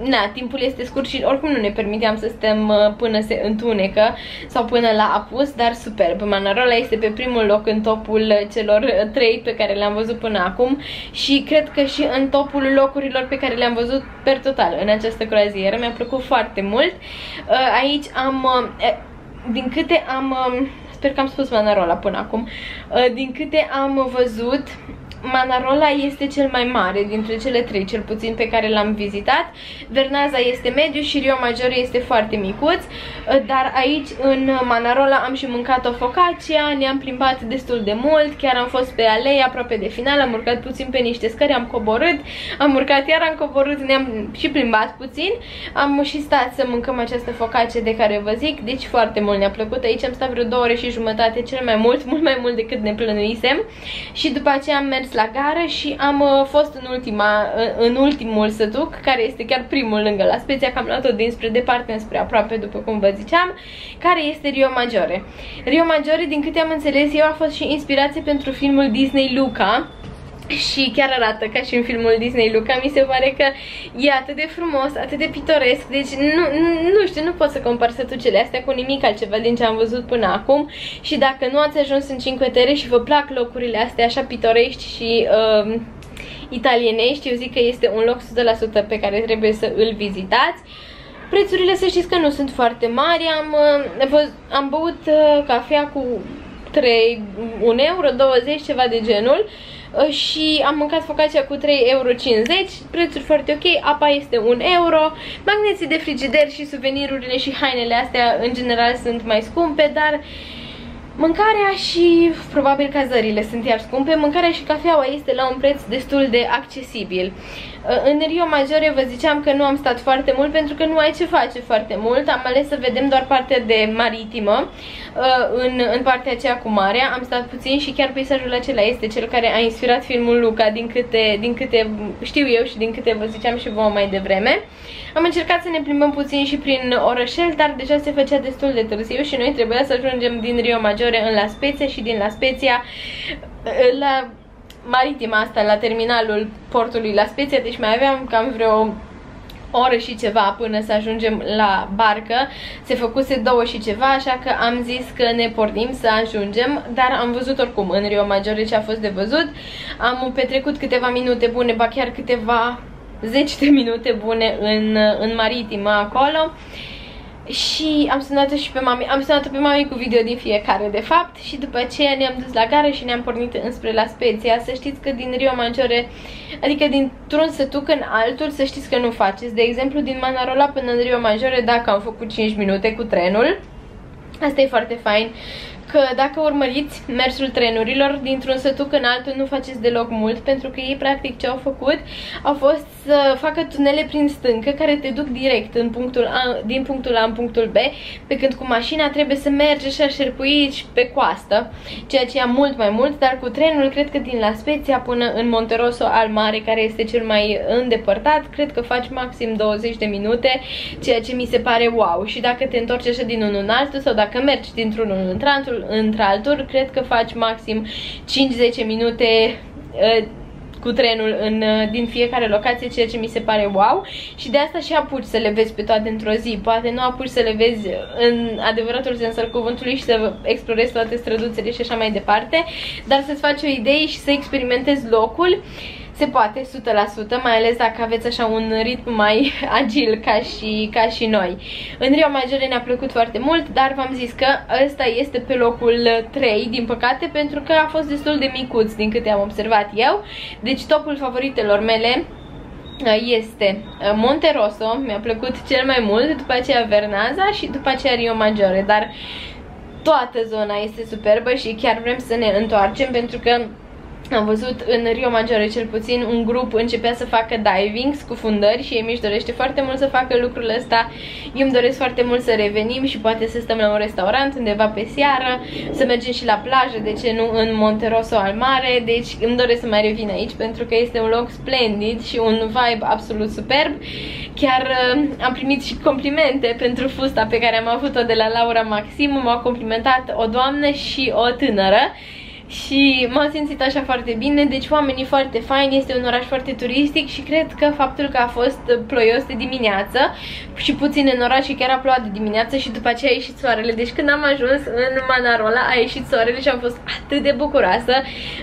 na, timpul este scurt și oricum nu ne permiteam să stăm până se întunecă sau până la apus, dar superb. Manarola este pe primul loc în topul celor trei pe care le-am văzut până acum și cred că și în topul locurilor pe care le-am văzut per total în această croazieră. Mi-a plăcut foarte mult. Aici am, din câte am... Sper că am spus Manarola până acum. Din câte am văzut, Manarola este cel mai mare dintre cele trei, cel puțin pe care l-am vizitat. Vernazzo este mediu și Riomaggiore este foarte micuț, dar aici în Manarola am și mâncat o focaccia, ne-am plimbat destul de mult, chiar am fost pe alei aproape de final, am urcat puțin pe niște scări, am coborât, am urcat, iar am coborât, ne-am și plimbat puțin, am și stat să mâncăm această focaccia de care vă zic, deci foarte mult ne-a plăcut. Aici am stat vreo două ore și jumătate, cel mai mult, mult mai mult decât ne plănuisem și după aceea am mers la gară și am fost în, ultima, în ultimul sătuc, care este chiar primul lângă La Spezia, că am luat-o dinspre departe, înspre aproape, după cum vă ziceam, care este Riomaggiore. Riomaggiore, din câte am înțeles eu, a fost și inspirație pentru filmul Disney Luca și chiar arată ca și în filmul Disney Luca. Mi se pare că e atât de frumos, atât de pitoresc, deci nu, nu știu, nu pot să compar sătucele astea cu nimic altceva din ce am văzut până acum și dacă nu ați ajuns în Cinque Terre și vă plac locurile astea așa pitorești și uh, italienești, eu zic că este un loc o sută la sută pe care trebuie să îl vizitați. Prețurile, să știți că nu sunt foarte mari, am, uh, am băut uh, cafea cu trei, un euro, douăzeci, ceva de genul, și am mâncat focaccia cu trei euro cincizeci, prețuri foarte ok, apa este un euro, magneții de frigider și suvenirurile și hainele astea în general sunt mai scumpe, dar mâncarea și probabil cazările sunt iar scumpe, mâncarea și cafeaua este la un preț destul de accesibil. În Riomaggiore vă ziceam că nu am stat foarte mult pentru că nu ai ce face foarte mult. Am ales să vedem doar partea de maritimă, în, în partea aceea cu marea. Am stat puțin și chiar peisajul acela este cel care a inspirat filmul Luca, din câte, din câte știu eu și din câte vă ziceam și vouă mai devreme. Am încercat să ne plimbăm puțin și prin orășel, dar deja se făcea destul de târziu și noi trebuia să ajungem din Riomaggiore în La Spezia și din La Spezia la maritima asta, la terminalul portului La Spezia, deci mai aveam cam vreo oră și ceva până să ajungem la barcă. Se făcuse două și ceva, așa că am zis că ne pornim să ajungem, dar am văzut oricum în Riomaggiore ce a fost de văzut. Am petrecut câteva minute bune, ba chiar câteva zeci de minute bune în, în maritimă acolo. Și am sunat-o și pe mami, am sunat-o pe mami cu video din fiecare de fapt și după aceea ne-am dus la gară și ne-am pornit înspre La Spezia. Să știți că din Riomaggiore, adică dintr-un sătuc în altul, să știți că nu faceți. De exemplu, din Manarola până în Riomaggiore, dacă am făcut cinci minute cu trenul, asta e foarte fain. Că dacă urmăriți mersul trenurilor dintr-un sătuc în altul, nu faceți deloc mult, pentru că ei practic ce au făcut au fost să facă tunele prin stâncă care te duc direct în punctul A, din punctul A în punctul B, pe când cu mașina trebuie să mergi și șerpuici pe coastă, ceea ce ia mult mai mult, dar cu trenul cred că din La Spezia până în Monterosso al Mare, care este cel mai îndepărtat, cred că faci maxim douăzeci de minute, ceea ce mi se pare wow. Și dacă te întorci așa din unul în altul sau dacă mergi dintr-unul într-altul, într-altul, cred că faci maxim cinci-zece minute uh, cu trenul în, uh, din fiecare locație, ceea ce mi se pare wow. Și de asta și apuci să le vezi pe toate într-o zi. Poate nu apuci să le vezi în adevăratul sens al cuvântului și să explorezi toate străduțele și așa mai departe, dar să-ți faci o idee și să experimentezi locul. Se poate, o sută la sută, mai ales dacă aveți așa un ritm mai agil ca și, ca și noi. În Riomaggiore ne-a plăcut foarte mult, dar v-am zis că ăsta este pe locul trei, din păcate, pentru că a fost destul de micuț din câte am observat eu. Deci topul favoritelor mele este Monterosso, mi-a plăcut cel mai mult, după aceea Vernazza și după aceea Riomaggiore, dar toată zona este superbă și chiar vrem să ne întoarcem pentru că am văzut în Riomaggiore cel puțin un grup începea să facă diving, scufundări și Emi își dorește foarte mult să facă lucrul ăsta. Eu îmi doresc foarte mult să revenim și poate să stăm la un restaurant undeva pe seară, să mergem și la plajă, de ce nu în Monterosso al Mare, deci îmi doresc să mai revin aici pentru că este un loc splendid și un vibe absolut superb. Chiar am primit și complimente pentru fusta pe care am avut-o de la Laura Maxim, m-a complimentat o doamnă și o tânără. Și m-am simțit așa foarte bine, deci oamenii foarte faini, este un oraș foarte turistic și cred că faptul că a fost ploios de dimineață și puțin în oraș și chiar a plouat de dimineață și după aceea a ieșit soarele. Deci când am ajuns în Manarola a ieșit soarele și am fost atât de bucuroasă.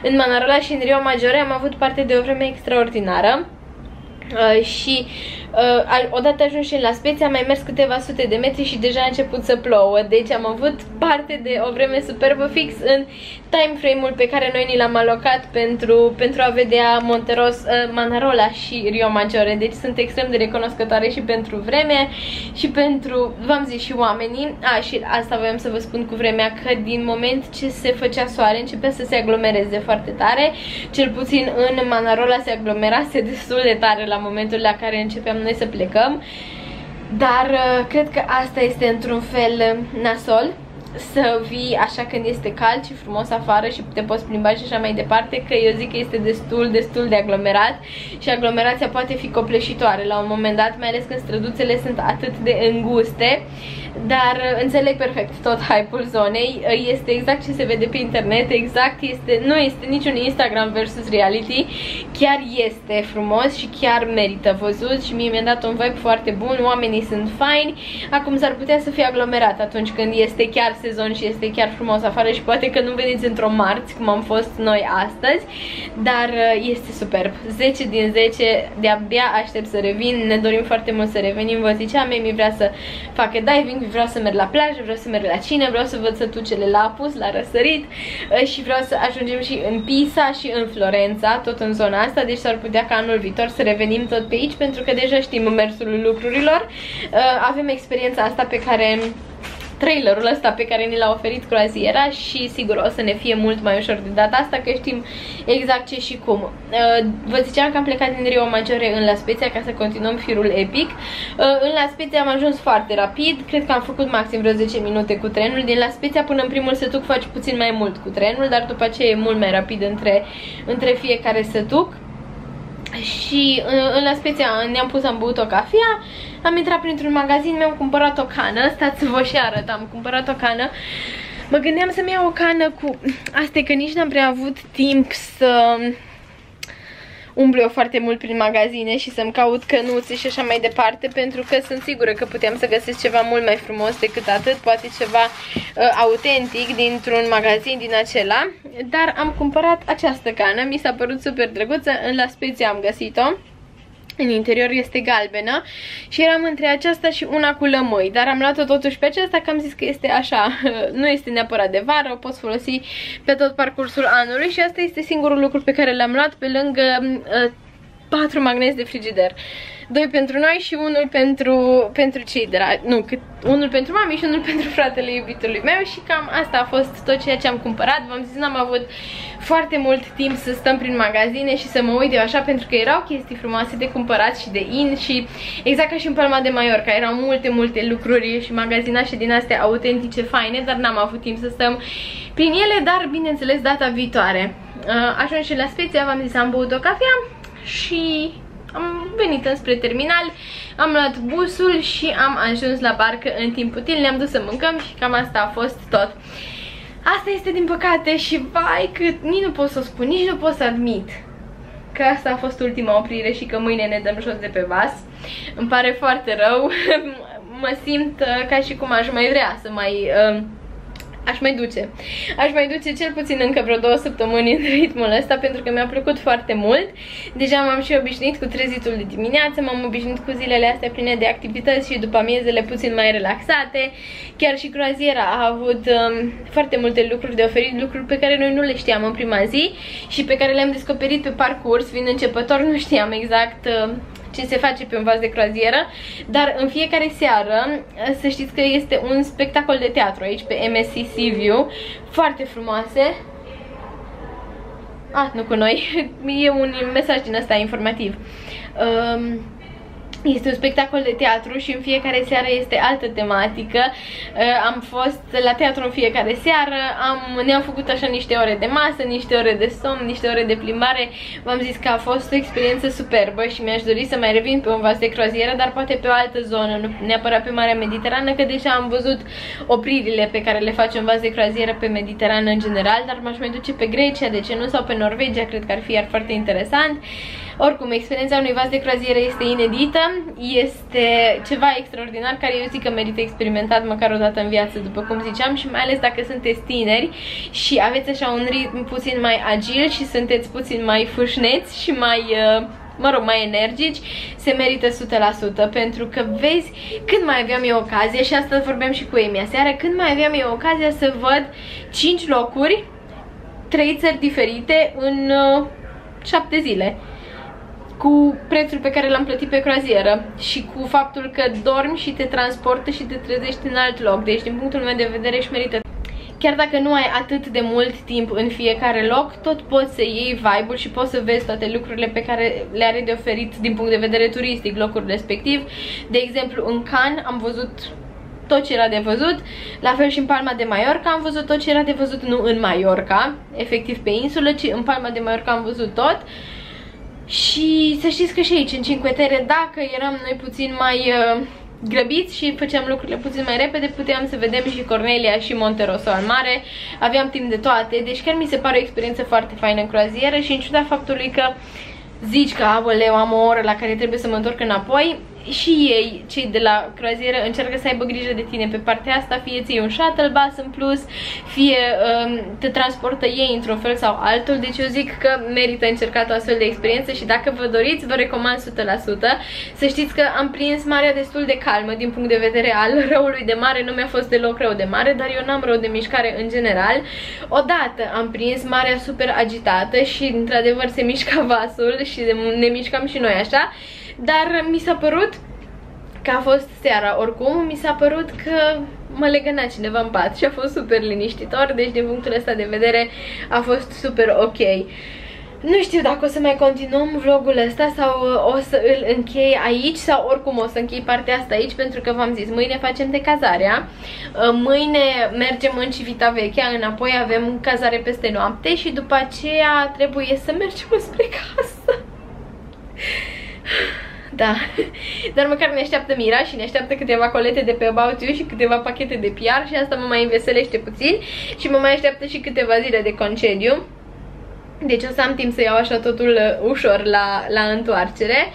În Manarola și în Riomaggiore am avut parte de o vreme extraordinară. Uh, și uh, odată ajuns și La Spezia, am mai mers câteva sute de metri și deja a început să plouă. Deci am avut parte de o vreme superbă fix în time frame-ul pe care noi ni l-am alocat pentru, pentru a vedea Monteros, uh, Manarola și Riomaggiore. Deci sunt extrem de recunoscătoare și pentru vreme și pentru, v-am zis, și oamenii. A, și asta voiam să vă spun cu vremea, că din moment ce se făcea soare începea să se aglomereze foarte tare. Cel puțin în Manarola se aglomerase destul de tare la momentul la care începeam noi să plecăm, dar uh, cred că asta este într-un fel nasol, să vii așa când este cald și frumos afară și te poți plimba și așa mai departe, că eu zic că este destul, destul de aglomerat și aglomerația poate fi copleșitoare la un moment dat, mai ales când străduțele sunt atât de înguste, dar înțeleg perfect tot hype-ul zonei, este exact ce se vede pe internet, exact este, nu este niciun Instagram versus reality, chiar este frumos și chiar merită văzut și mie mi-a dat un vibe foarte bun, oamenii sunt faini, acum s-ar putea să fie aglomerat atunci când este chiar sezon și este chiar frumos afară și poate că nu veniți într-o marți cum am fost noi astăzi, dar este superb, zece din zece, de-abia aștept să revin, ne dorim foarte mult să revenim, vă ziceam, mi vrea să facă diving, vreau să merg la plajă, vreau să merg la cine, vreau să văd sătucele la apus, la răsărit și vreau să ajungem și în Pisa și în Florența, tot în zona asta, deci s-ar putea ca anul viitor să revenim tot pe aici pentru că deja știm mersul lucrurilor, avem experiența asta pe care trailerul ăsta pe care ni l-a oferit croaziera și sigur o să ne fie mult mai ușor de data asta că știm exact ce și cum. Vă ziceam că am plecat din Riomaggiore în La Spezia ca să continuăm firul epic. În La Spezia am ajuns foarte rapid, cred că am făcut maxim vreo zece minute cu trenul. Din La Spezia până în primul sătuc faci puțin mai mult cu trenul, dar după aceea e mult mai rapid între, între fiecare sătuc. Și în La Spezia ne-am pus, am băut o cafea, am intrat printr-un magazin, mi-am cumpărat o cană, stați vă și arăt, am cumpărat o cană. Mă gândeam să-mi iau o cană cu... Asta e că nici n-am prea avut timp să umblu eu foarte mult prin magazine și să-mi caut cănuțe și așa mai departe, pentru că sunt sigură că puteam să găsesc ceva mult mai frumos decât atât, poate ceva uh, autentic dintr-un magazin din acela. Dar am cumpărat această cană, mi s-a părut super drăguță, în La Spezia am găsit-o. În interior este galbenă și eram între aceasta și una cu lămâi, dar am luat-o totuși pe aceasta că am zis că este așa, nu este neapărat de vară, o poți folosi pe tot parcursul anului și asta este singurul lucru pe care l-am luat pe lângă uh, patru magnezi de frigider. Doi pentru noi și unul pentru, pentru cei dragi, nu, cât, unul pentru mami și unul pentru fratele iubitului meu și cam asta a fost tot ceea ce am cumpărat. V-am zis, n-am avut foarte mult timp să stăm prin magazine și să mă uit eu așa, pentru că erau chestii frumoase de cumpărat și de in și exact ca și în Palma de Mallorca, erau multe, multe lucruri și magazinașe din astea autentice, faine, dar n-am avut timp să stăm prin ele, dar bineînțeles data viitoare. Ajung și La Spezia, v-am zis, am băut o cafea și... am venit înspre terminal, am luat busul și am ajuns la barcă în timp util, ne-am dus să mâncăm și cam asta a fost tot. Asta este din păcate și vai cât, nici nu pot să o spun, nici nu pot să admit că asta a fost ultima oprire și că mâine ne dăm jos de pe vas. Îmi pare foarte rău, mă simt ca și cum aș mai vrea să mai... Uh, Aș mai duce. Aș mai duce cel puțin încă vreo două săptămâni în ritmul ăsta, pentru că mi-a plăcut foarte mult. Deja m-am și obișnuit cu trezitul de dimineață, m-am obișnuit cu zilele astea pline de activități și după amiezele puțin mai relaxate. Chiar și croaziera a avut um, foarte multe lucruri de oferit, lucruri pe care noi nu le știam în prima zi și pe care le-am descoperit pe parcurs. Fiind începător, nu știam exact... Uh, ce se face pe un vas de croazieră, dar în fiecare seară, să știți că este un spectacol de teatru aici pe M S C Seaview, foarte frumoase. Ah, nu cu noi, e un mesaj din ăsta informativ. Um... Este un spectacol de teatru și în fiecare seară este altă tematică. Am fost la teatru în fiecare seară, am, ne-am făcut așa niște ore de masă, niște ore de somn, niște ore de plimbare. V-am zis că a fost o experiență superbă și mi-aș dori să mai revin pe un vas de croazieră, dar poate pe o altă zonă, nu neapărat pe Marea Mediterană, că deja am văzut opririle pe care le face un vas de croazieră pe Mediterană în general, dar m-aș mai duce pe Grecia, de ce nu, sau pe Norvegia, cred că ar fi iar foarte interesant. Oricum, experiența unui vas de croazieră este inedită, este ceva extraordinar care eu zic că merită experimentat măcar o dată în viață, după cum ziceam, și mai ales dacă sunteți tineri și aveți așa un ritm puțin mai agil și sunteți puțin mai fâșneți și mai... Uh... mă rog, mai energici, se merită o sută la sută, pentru că vezi, când mai aveam eu ocazia, și asta vorbeam și cu Emi aseară, când mai aveam eu ocazia să văd cinci locuri, trei țări diferite în uh, șapte zile, cu prețul pe care l-am plătit pe croazieră și cu faptul că dormi și te transportă și te trezești în alt loc, deci din punctul meu de vedere își merită. Chiar dacă nu ai atât de mult timp în fiecare loc, tot poți să iei vibe-ul și poți să vezi toate lucrurile pe care le are de oferit din punct de vedere turistic locul respectiv. De exemplu, în Cannes am văzut tot ce era de văzut, la fel și în Palma de Mallorca am văzut tot ce era de văzut, nu în Mallorca, efectiv pe insulă, ci în Palma de Mallorca am văzut tot. Și să știți că și aici, în Cinque Terre, dacă eram noi puțin mai uh, grăbiți și făceam lucrurile puțin mai repede, puteam să vedem și Cornelia și Monterosso al Mare, aveam timp de toate, deci chiar mi se pare o experiență foarte faină în croazieră și în ciuda faptului că zici că, aoleu, am o oră la care trebuie să mă întorc înapoi, și ei, cei de la croazieră, încearcă să aibă grijă de tine pe partea asta, fie ții un shuttle bus în plus, fie te transportă ei într-un fel sau altul, deci eu zic că merită încercat o astfel de experiență și dacă vă doriți, vă recomand o sută la sută. Să știți că am prins marea destul de calmă din punct de vedere al răului de mare, nu mi-a fost deloc rău de mare, dar eu n-am rău de mișcare în general. Odată am prins marea super agitată și într-adevăr se mișca vasul și ne mișcam și noi așa, dar mi s-a părut că a fost seara oricum, mi s-a părut că mă legăna cineva în pat și a fost super liniștitor, deci din punctul ăsta de vedere a fost super ok. Nu știu dacă o să mai continuăm vlogul ăsta sau o să îl închei aici sau oricum o să închei partea asta aici, pentru că v-am zis, mâine facem decazarea, mâine mergem în Civitavecchia, înapoi avem cazare peste noapte și după aceea trebuie să mergem spre casă. Da, dar măcar ne așteaptă Mira și ne așteaptă câteva colete de pe About You și câteva pachete de P R și asta mă mai înveselește puțin și mă mai așteaptă și câteva zile de concediu. Deci o să am timp să iau așa totul ușor la, la întoarcere.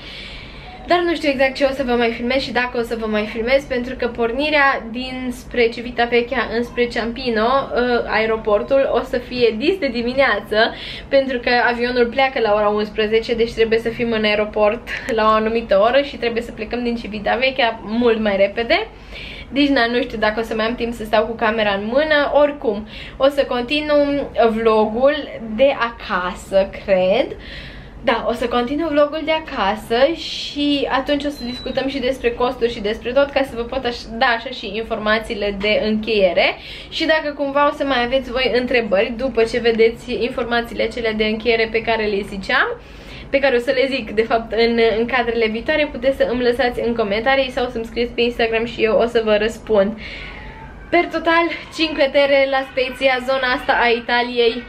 Dar nu știu exact ce o să vă mai filmez și dacă o să vă mai filmez, pentru că pornirea dinspre Civitavecchia înspre Ciampino, aeroportul, o să fie dis de dimineață, pentru că avionul pleacă la ora unsprezece, deci trebuie să fim în aeroport la o anumită oră și trebuie să plecăm din Civitavecchia mult mai repede. Deci, na, nu știu dacă o să mai am timp să stau cu camera în mână. Oricum, o să continu vlogul de acasă, cred. Da, o să continu vlogul de acasă și atunci o să discutăm și despre costuri și despre tot, ca să vă pot așa, da așa și informațiile de încheiere. Și dacă cumva o să mai aveți voi întrebări după ce vedeți informațiile acelea de încheiere pe care le ziceam, pe care o să le zic, de fapt, în, în cadrele viitoare, puteți să îmi lăsați în comentarii sau să-mi scrieți pe Instagram și eu o să vă răspund. Per total, Cinque Terre la Spezia, zona asta a Italiei,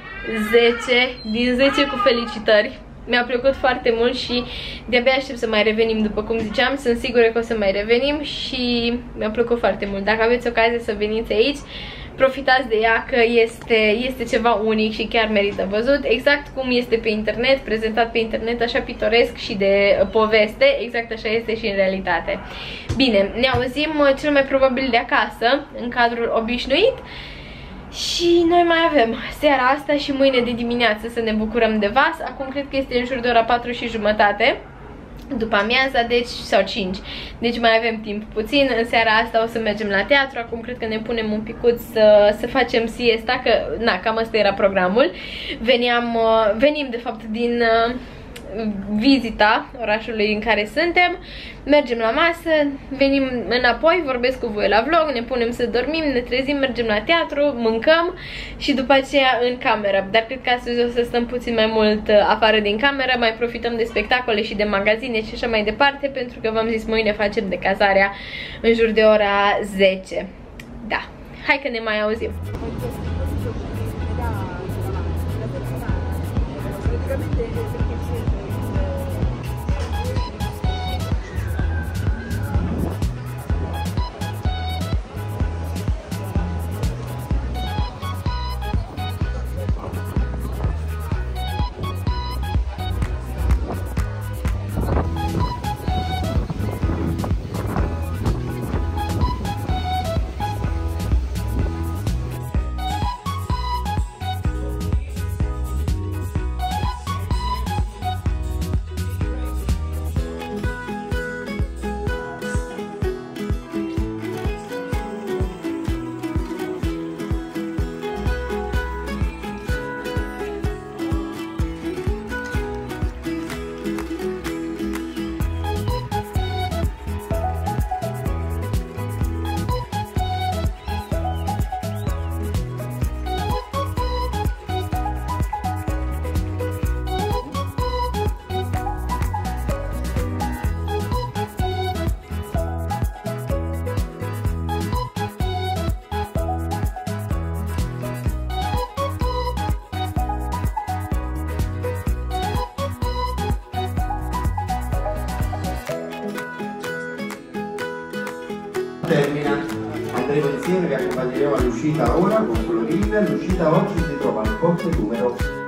zece din zece cu felicitări. Mi-a plăcut foarte mult și de-abia aștept să mai revenim, după cum ziceam. Sunt sigură că o să mai revenim și mi-a plăcut foarte mult. Dacă aveți ocazia să veniți aici, profitați de ea, că este, este ceva unic și chiar merită văzut. Exact cum este pe internet, prezentat pe internet, așa pitoresc și de poveste, exact așa este și în realitate. Bine, ne auzim cel mai probabil de acasă, în cadrul obișnuit. Și noi mai avem seara asta și mâine de dimineață să ne bucurăm de vas. Acum cred că este în jur de ora patru și jumătate după amiaza, deci, sau cinci. Deci mai avem timp puțin. În seara asta o să mergem la teatru. Acum cred că ne punem un picuț să, să facem siesta, că, na, cam asta era programul. Veneam, venim, de fapt, din vizita orașului în care suntem. Mergem la masă, venim înapoi, vorbesc cu voi la vlog, ne punem să dormim, ne trezim, mergem la teatru, mâncăm și după aceea în cameră. Dar cred că astăzi o să stăm puțin mai mult afară din cameră, mai profităm de spectacole și de magazine și așa mai departe, pentru că v-am zis, mâine facem decazarea în jur de ora zece. Da, hai că ne mai auzim! Andremo insieme, vi accompagneremo all'uscita ora con Florinda, l'uscita oggi si trova al corte numero